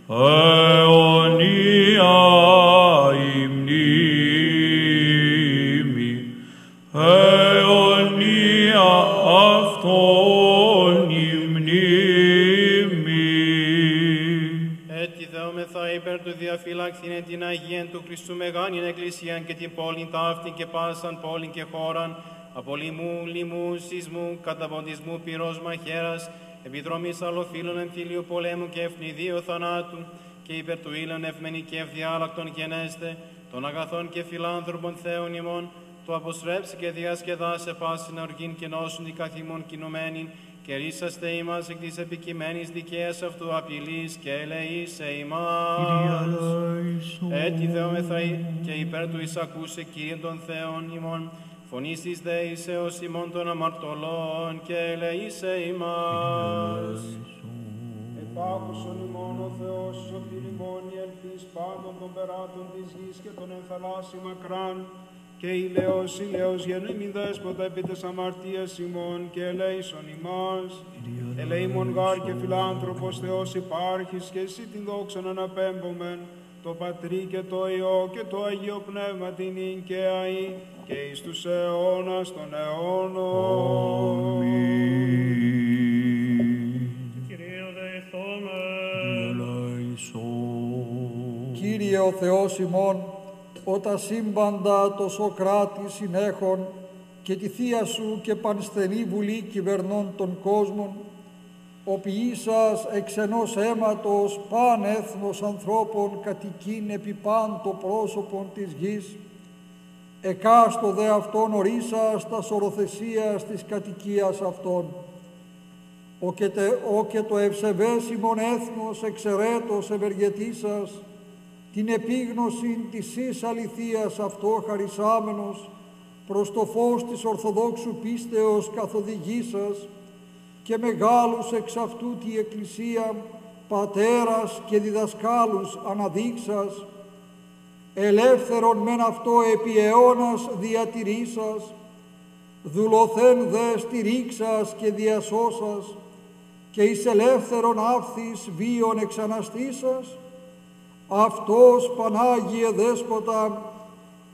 αιώνια η μνήμη, αιώνια αυτόν η μνήμη. υπέρ του διαφύλαξην την Αγίαν του Χριστού Μεγάλην Εκκλησίαν και την πόλην ταύτην και πάσαν πόλην και χώραν, από λοιμού, λοιμού, σεισμού, καταβοντισμού, πυρός μαχαίρας, επιδρομής αλλοφύλων, εμφυλίου πολέμου και ευνηδίου θανάτου, και υπέρ του ήλων ευμενή και ευδιάλακτον γενέστε, των αγαθών και φιλάνθρωπων Θεών ημών, το αποσρέψει και διασκεδάσε πάσιν οργήν και νόσουν οι καθημών κινουμένην, και ρίσαστε ημάς εκ της επικειμένης δικαίας αυτού απειλής και ελεήσε ημάς. Έτι Θεόμεθα και υπέρ του εις ακούσε Κύριε των Θεών ημών, φωνής της δεήσεως ημών των αμαρτωλών και ελεήσε ημάς. Επάκουσον ημών ο Θεός, ο πυρημών η ελπής πάντων των περάτων της γης και των ενθαλάσσιων μακράν, και ηλαιός, ηλαιός γεννήμην δέσποτα επί τες αμαρτίας ημών και ελέησον ημάς. Ελεήμον γάρ και φιλάνθρωπος Θεός υπάρχεις και εσύ την δόξα να αναπέμπομεν, το Πατρί και το Υιό και το Αγίο Πνεύμα την ίν και αΐ και εις τους αιώνας των αιώνων. Αμήν. Κύριε δεηθώμεν. Κύριε ο Θεός ημών, όταν σύμπαντα το Σωκράτη συνέχων και τη Θεία Σου και πανσθενή βουλή κυβερνών των κόσμων, ο ποιήσας εξ ενός αίματος πανέθνος ανθρώπων κατοικήν επί πάντο πρόσωπον της γης, εκάστο δε αυτόν ορίσας τα σωροθεσίας της κατοικίας αυτών. Ο και το ευσεβέσιμον έθνος εξαιρέτως ευεργετήσας, την επίγνωση της εις αληθείας αυτό χαρισάμενος προς το φως της Ορθοδόξου πίστεως καθοδηγήσας και μεγάλους εξ αυτού τη Εκκλησία πατέρας και διδασκάλους αναδείξας, ελεύθερον μεν αυτό επί αιώνας διατηρήσας, δουλωθέν δε στηρίξας και διασώσας και εις ελεύθερον άφθης βίον εξαναστήσας, αυτός Πανάγιε Δέσποτα,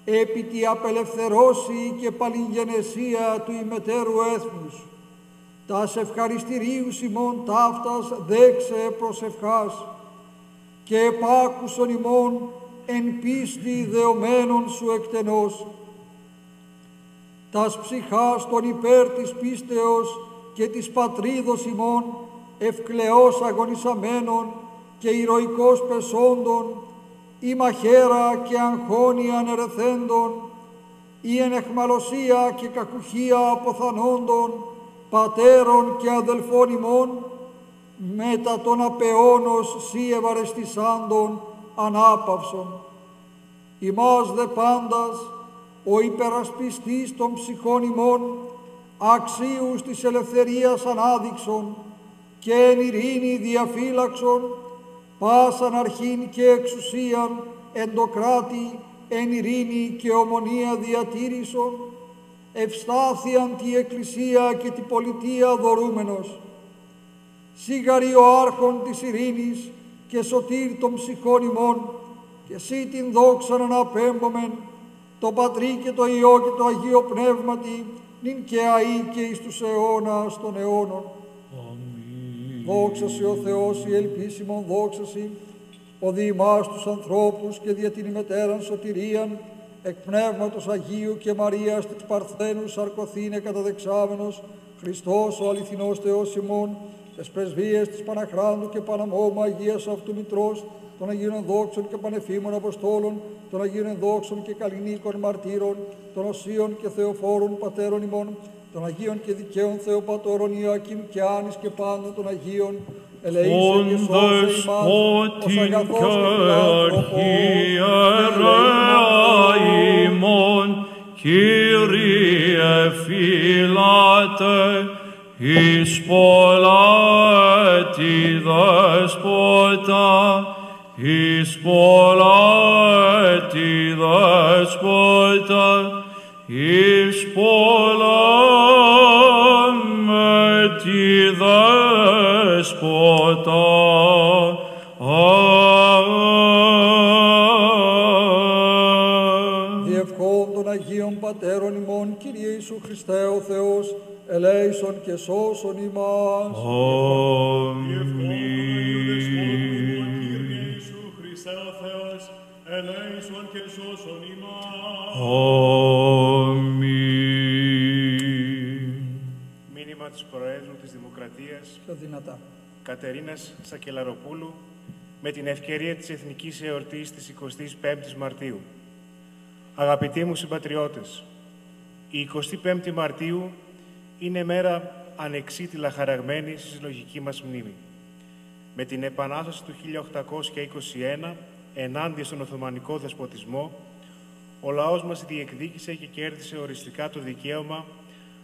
επί τη απελευθερώσει και παλιγενεσία του ημετέρου έθνους, τας ευχαριστηρίους ημών ταύτας δέξε προσευχάς, και επάκουσον ημών εν πίστη δεωμένων σου εκτενώς, τας ψυχάς των υπέρ της πίστεως και της πατρίδος ημών ευκλαιώς αγωνισαμένων, και ηρωικός πεσόντων, η μαχαίρα και αγχώνιαν ερεθέντων, η ενεχμαλωσία και κακουχία αποθανόντων, πατέρων και αδελφών ημών, μετά τον απεώνος σύ ευαρεστησάντων ανάπαυσον. Ημάς δε πάντας, ο υπερασπιστής των ψυχών ημών, αξίους της ελευθερίας ανάδειξον, και εν ειρήνη διαφύλαξον, πάσαν αρχήν και εξουσίαν, εντοκράτη, εν ειρήνη και ομονία διατήρησον, ευστάθιαν τη Εκκλησία και τη πολιτεία δωρούμενος. Σίγαρη ο άρχον της ειρήνης και σωτήρ των ψυχών ημών, και σύ την δόξα να αναπέμπομεν, το Πατρί και το Υιό και το Αγίο Πνεύματι, νυν και αΐ και εις τους αιώνας των αιώνων. Δόξα Συ ο Θεός, η ελπίσιμον δόξα Συ, ο δι' ημάς τους ανθρώπους και δια την ημετέραν σωτηρίαν, εκ Πνεύματος Αγίου και Μαρίας της Παρθένου σαρκωθήνε καταδεξάμενος, Χριστός ο αληθινός Θεός ημών, τες πρεσβείες της Παναχράντου και Παναμώμα Αγίας αυτού Μητρός, των Αγίων Ενδόξων και Πανεφήμων Αποστόλων, των Αγίων Ενδόξων και Καλλινίκων Μαρτύρων, των Οσίων και Θεοφόρων Πατέρων ημών, των Αγίων και Δικαίων Θεοπατώρων Ιωακήμ και Άνης και πάντων των Αγίων, ελεήσε και σώσε ημάς, ως αγαθός και φιλάνθρωπος ημών, Κύριε φυλάτε, εις πολλά έτη δέσποτα, εις πολλά έτη δέσποτα, εις πολλά με τη δέσποτα. Διευχών των Αγίων Πατέρων ημών, Κύριε Ιησού Χριστέ ο Θεός, ελέησον και σώσον ημάς. Αμήν. Διευχών των Αγίων Δεσπότων ημών, Κύριε Ιησού Χριστέ και σώσον ημάς. Αμήν. Μήνυμα της Προέδρου της Δημοκρατίας, πιο δυνατά, Κατερίνας Σακελαροπούλου, με την ευκαιρία της Εθνικής Εορτής της 25ης Μαρτίου. Αγαπητοί μου συμπατριώτες, η 25η Μαρτίου είναι μέρα ανεξίτηλα χαραγμένη στη συλλογική μας μνήμη. Με την Επανάσταση του 1821 ενάντια στον Οθωμανικό Δεσποτισμό, ο λαός μας διεκδίκησε και κέρδισε οριστικά το δικαίωμα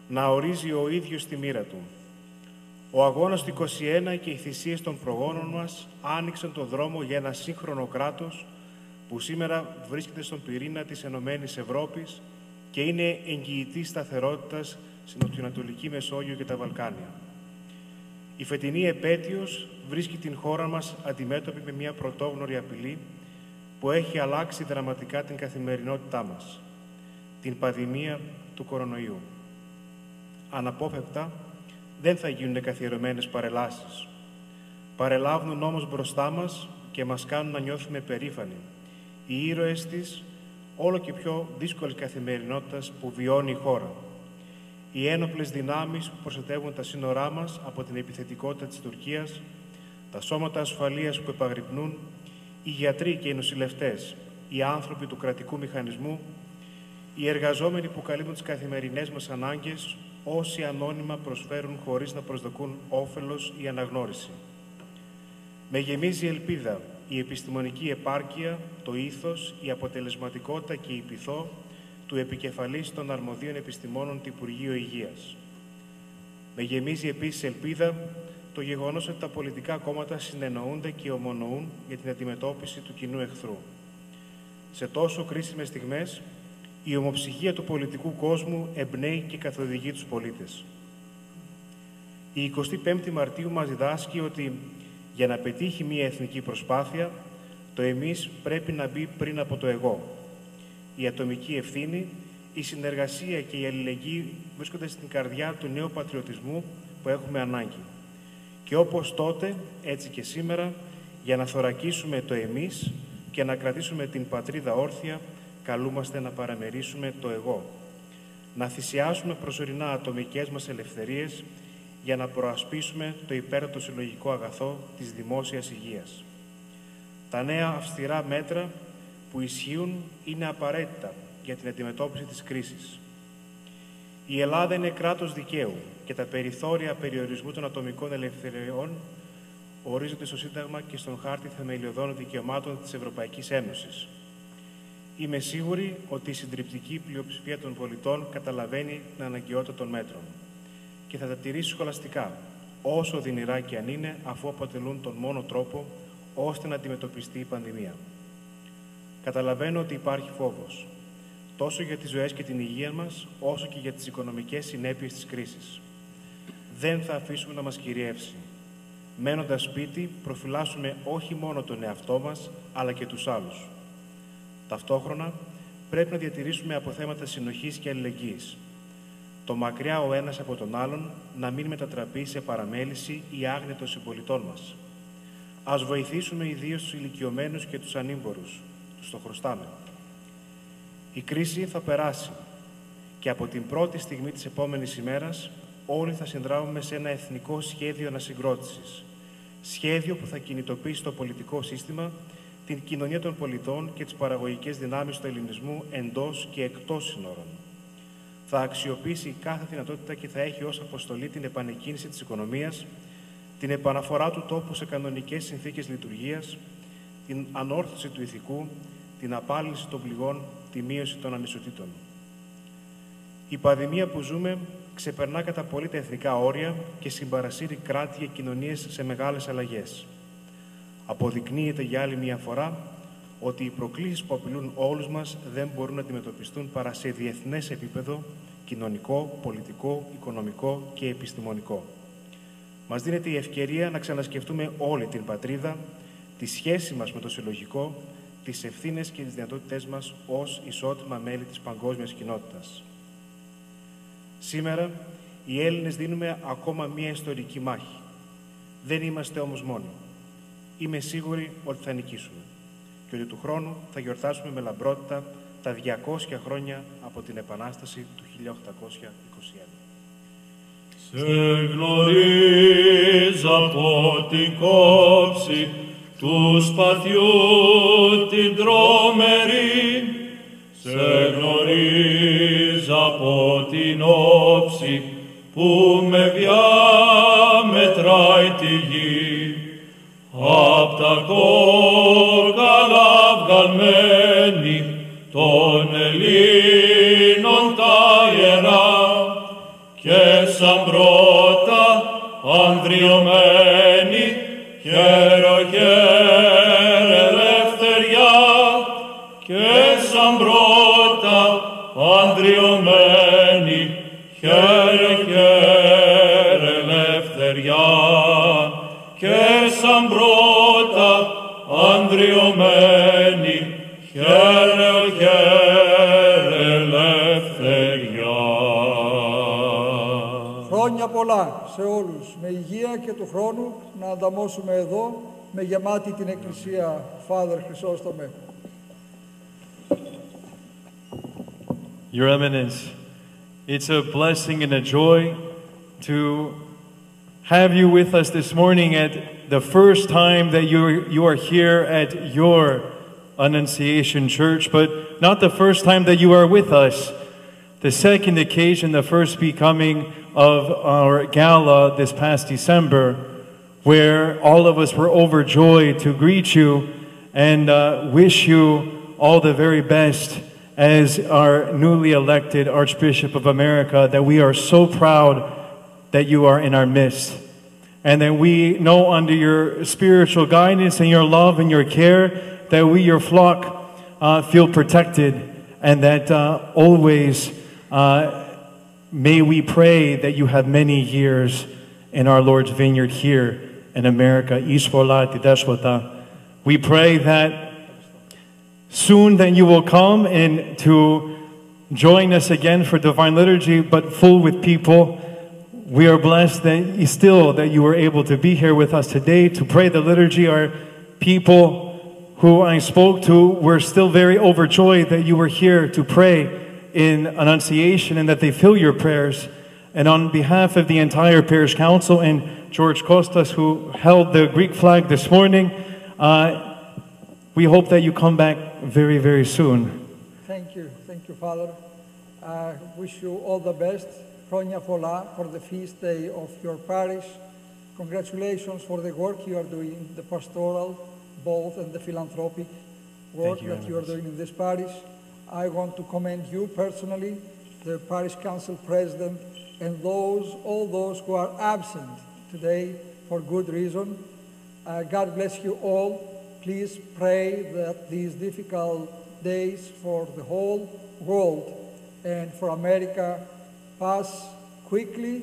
να ορίζει ο ίδιος τη μοίρα του. Ο αγώνας του 21 και οι θυσίες των προγόνων μας άνοιξαν το δρόμο για ένα σύγχρονο κράτος που σήμερα βρίσκεται στον πυρήνα της Ενωμένης Ευρώπης και είναι εγγυητής σταθερότητας στην Νοτιοανατολική Μεσόγειο και τα Βαλκάνια. Η φετινή επέτειος βρίσκει την χώρα μας αντιμέτωπη με μια πρωτόγνωρη απειλή που έχει αλλάξει δραματικά την καθημερινότητά μας, την πανδημία του κορονοϊού. Αναπόφευκτα δεν θα γίνουν καθιερωμένες παρελάσεις. Παρελάβουν όμως μπροστά μας και μας κάνουν να νιώθουμε περήφανοι. Οι ήρωες της όλο και πιο δύσκολης καθημερινότητας που βιώνει η χώρα. Οι ένοπλες δυνάμεις που προστατεύουν τα σύνορά μας από την επιθετικότητα της Τουρκίας, τα σώματα ασφαλείας που επαγρυπνούν, οι γιατροί και οι νοσηλευτές, οι άνθρωποι του κρατικού μηχανισμού, οι εργαζόμενοι που καλύπτουν τις καθημερινές μας ανάγκες, όσοι ανώνυμα προσφέρουν χωρίς να προσδοκούν όφελος ή αναγνώριση. Με γεμίζει ελπίδα η επιστημονική επάρκεια, το ήθος, η αποτελεσματικότητα και η πειθό του επικεφαλής των αρμοδίων επιστημόνων του Υπουργείου Υγείας. Με γεμίζει επίσης ελπίδα το γεγονός ότι τα πολιτικά κόμματα συνεννοούνται και ομονοούν για την αντιμετώπιση του κοινού εχθρού. Σε τόσο κρίσιμες στιγμές, η ομοψυχία του πολιτικού κόσμου εμπνέει και καθοδηγεί τους πολίτες. Η 25η Μαρτίου μας διδάσκει ότι για να πετύχει μια εθνική προσπάθεια, το εμείς πρέπει να μπει πριν από το εγώ. Η ατομική ευθύνη, η συνεργασία και η αλληλεγγύη βρίσκονται στην καρδιά του νέου πατριωτισμού που έχουμε ανάγκη. Και όπως τότε, έτσι και σήμερα, για να θωρακίσουμε το εμείς και να κρατήσουμε την πατρίδα όρθια, καλούμαστε να παραμερίσουμε το εγώ. Να θυσιάσουμε προσωρινά ατομικές μας ελευθερίες για να προασπίσουμε το υπέρτατο συλλογικό αγαθό της δημόσιας υγείας. Τα νέα αυστηρά μέτρα που ισχύουν είναι απαραίτητα για την αντιμετώπιση της κρίσης. Η Ελλάδα είναι κράτος δικαίου και τα περιθώρια περιορισμού των ατομικών ελευθεριών ορίζονται στο Σύνταγμα και στον Χάρτη Θεμελιωδών Δικαιωμάτων της Ευρωπαϊκής Ένωσης. Είμαι σίγουρη ότι η συντριπτική πλειοψηφία των πολιτών καταλαβαίνει την αναγκαιότητα των μέτρων και θα τα τηρήσει σχολαστικά, όσο δυνηρά και αν είναι, αφού αποτελούν τον μόνο τρόπο ώστε να αντιμετωπιστεί η πανδημία. Καταλαβαίνω ότι υπάρχει φόβος, τόσο για τις ζωές και την υγεία μας, όσο και για τις οικονομικές συνέπειες της κρίσης. Δεν θα αφήσουμε να μας κυριεύσει. Μένοντας σπίτι, προφυλάσσουμε όχι μόνο τον εαυτό μας, αλλά και τους άλλους. Ταυτόχρονα, πρέπει να διατηρήσουμε αποθέματα συνοχής και αλληλεγγύης. Το μακριά ο ένας από τον άλλον να μην μετατραπεί σε παραμέληση ή άγνοια των συμπολιτών μας. Ας βοηθήσουμε ιδίως τους ηλικιωμένους και τους ανήμπορους. Τους το χρωστάμε. Η κρίση θα περάσει και από την πρώτη στιγμή της επόμενης ημέρας όλοι θα συνδράμουμε σε ένα εθνικό σχέδιο ανασυγκρότησης. Σχέδιο που θα κινητοποιήσει το πολιτικό σύστημα, την κοινωνία των πολιτών και τις παραγωγικές δυνάμεις του ελληνισμού εντός και εκτός σύνορων. Θα αξιοποιήσει κάθε δυνατότητα και θα έχει ως αποστολή την επανεκκίνηση της οικονομίας, την επαναφορά του τόπου σε κανονικές συνθήκες λειτουργίας, την ανόρθωση του ηθικού, την απάλληλση των πληγών, τη μείωση των ανισοτήτων. Η πανδημία που ζούμε ξεπερνά κατά πολύ τα εθνικά όρια και συμπαρασύρει κράτη και κοινωνίες σε μεγάλες αλλαγές. Αποδεικνύεται για άλλη μια φορά ότι οι προκλήσεις που απειλούν όλους μας δεν μπορούν να αντιμετωπιστούν παρά σε διεθνές επίπεδο, κοινωνικό, πολιτικό, οικονομικό και επιστημονικό. Μας δίνεται η ευκαιρία να ξανασκεφτούμε όλη την πατρίδα, τη σχέση μας με το συλλογικό, τις ευθύνες και τις δυνατότητές μας ως ισότιμα μέλη της παγκόσμιας κοινότητας. Σήμερα, οι Έλληνες δίνουμε ακόμα μία ιστορική μάχη. Δεν είμαστε όμως μόνοι. Είμαι σίγουρη ότι θα νικήσουμε. διότι του χρόνου θα γιορτάσουμε με λαμπρότητα τα 200 χρόνια από την Επανάσταση του 1821. Σε γνωρίζω από την κόψη του σπαθιού την τρομερή, σε γνωρίζω από την όψη που με διαμετράει τη γη, απ' τα κόκαλα βγαλμένη των Ελλήνων τα ιερά και σαν πρώτα ανδριωμένη χαίρε ελευθεριά και σαν πρώτα ανδριωμένη χαίρε ελευθεριά και σαν πρώτα ανδριωμένη χαίρε ελευθεριά. Χρόνια πολλά σε όλους, με υγεία και του χρόνου να ανταμώσουμε εδώ με γεμάτη την Εκκλησία, Father Χρυσόστομε. Your Eminence, it's a blessing and a joy to have you with us this morning at the first time that you are here at your Annunciation Church, but not the first time that you are with us. The second occasion, the first becoming of our gala this past December, where all of us were overjoyed to greet you and wish you all the very best as our newly elected Archbishop of America, that we are so proud that you are in our midst. And that we know under your spiritual guidance and your love and your care that we, your flock, feel protected, and that always may we pray that you have many years in our Lord's vineyard here in America, Ispola Tideshwata. We pray that soon then you will come and to join us again for Divine Liturgy, but full with people. We are blessed that still that you were able to be here with us today to pray the liturgy. Our people who I spoke to were still very overjoyed that you were here to pray in Annunciation and that they feel your prayers. And on behalf of the entire Parish Council and George Kostas, who held the Greek flag this morning, we hope that you come back very, very soon. Thank you, Father. I wish you all the best. Chronia Fola for the feast day of your parish. Congratulations for the work you are doing, the pastoral, both and the philanthropic work that you are doing in this parish. I want to commend you personally, the Parish Council President, and all those who are absent today for good reason. God bless you all. Please pray that these difficult days for the whole world and for America pass quickly,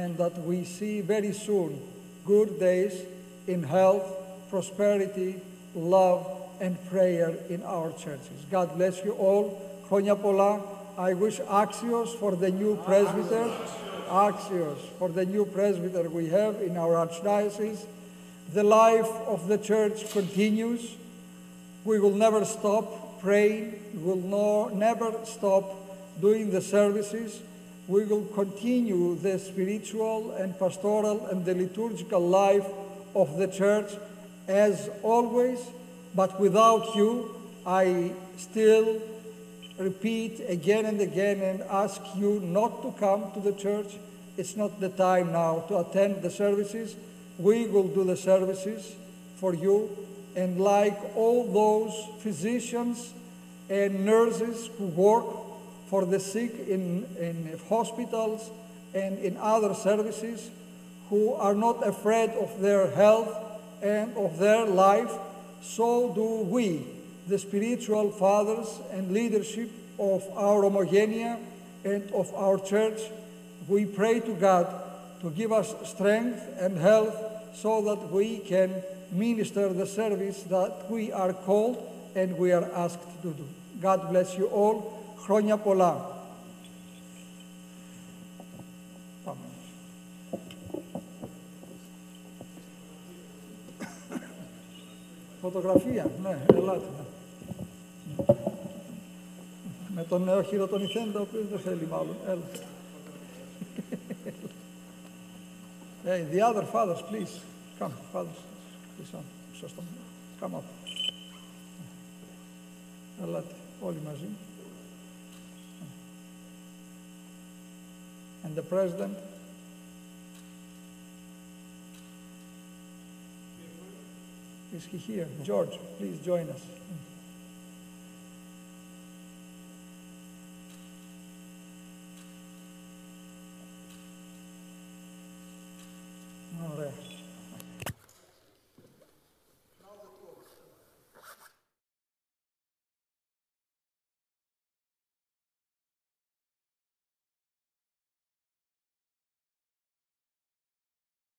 and that we see very soon good days in health, prosperity, love, and prayer in our churches. God bless you all. Chronia Pola. I wish Axios for the new presbyter. Axios for the new presbyter we have in our archdiocese. The life of the church continues. We will never stop praying. We will never stop doing the services. We will continue the spiritual and pastoral and the liturgical life of the church as always, but without you, I still repeat again and again and ask you not to come to the church. It's not the time now to attend the services. We will do the services for you, and like all those physicians and nurses who work for the sick in hospitals and in other services, who are not afraid of their health and of their life, so do we, the spiritual fathers and leadership of our homogenia and of our church. We pray to God to give us strength and health so that we can minister the service that we are called and we are asked to do. God bless you all. Chronia Pola. Φωτογραφία, ναι, ελάτε. Με τον νέο χειροτονηθέντα, ο οποίος δεν θέλει μάλλον. Έλα. Hey, the other fathers, please. Come, fathers. Please, come up. Ελάτε, όλοι μαζί. And the president. Is he here? George, please join us.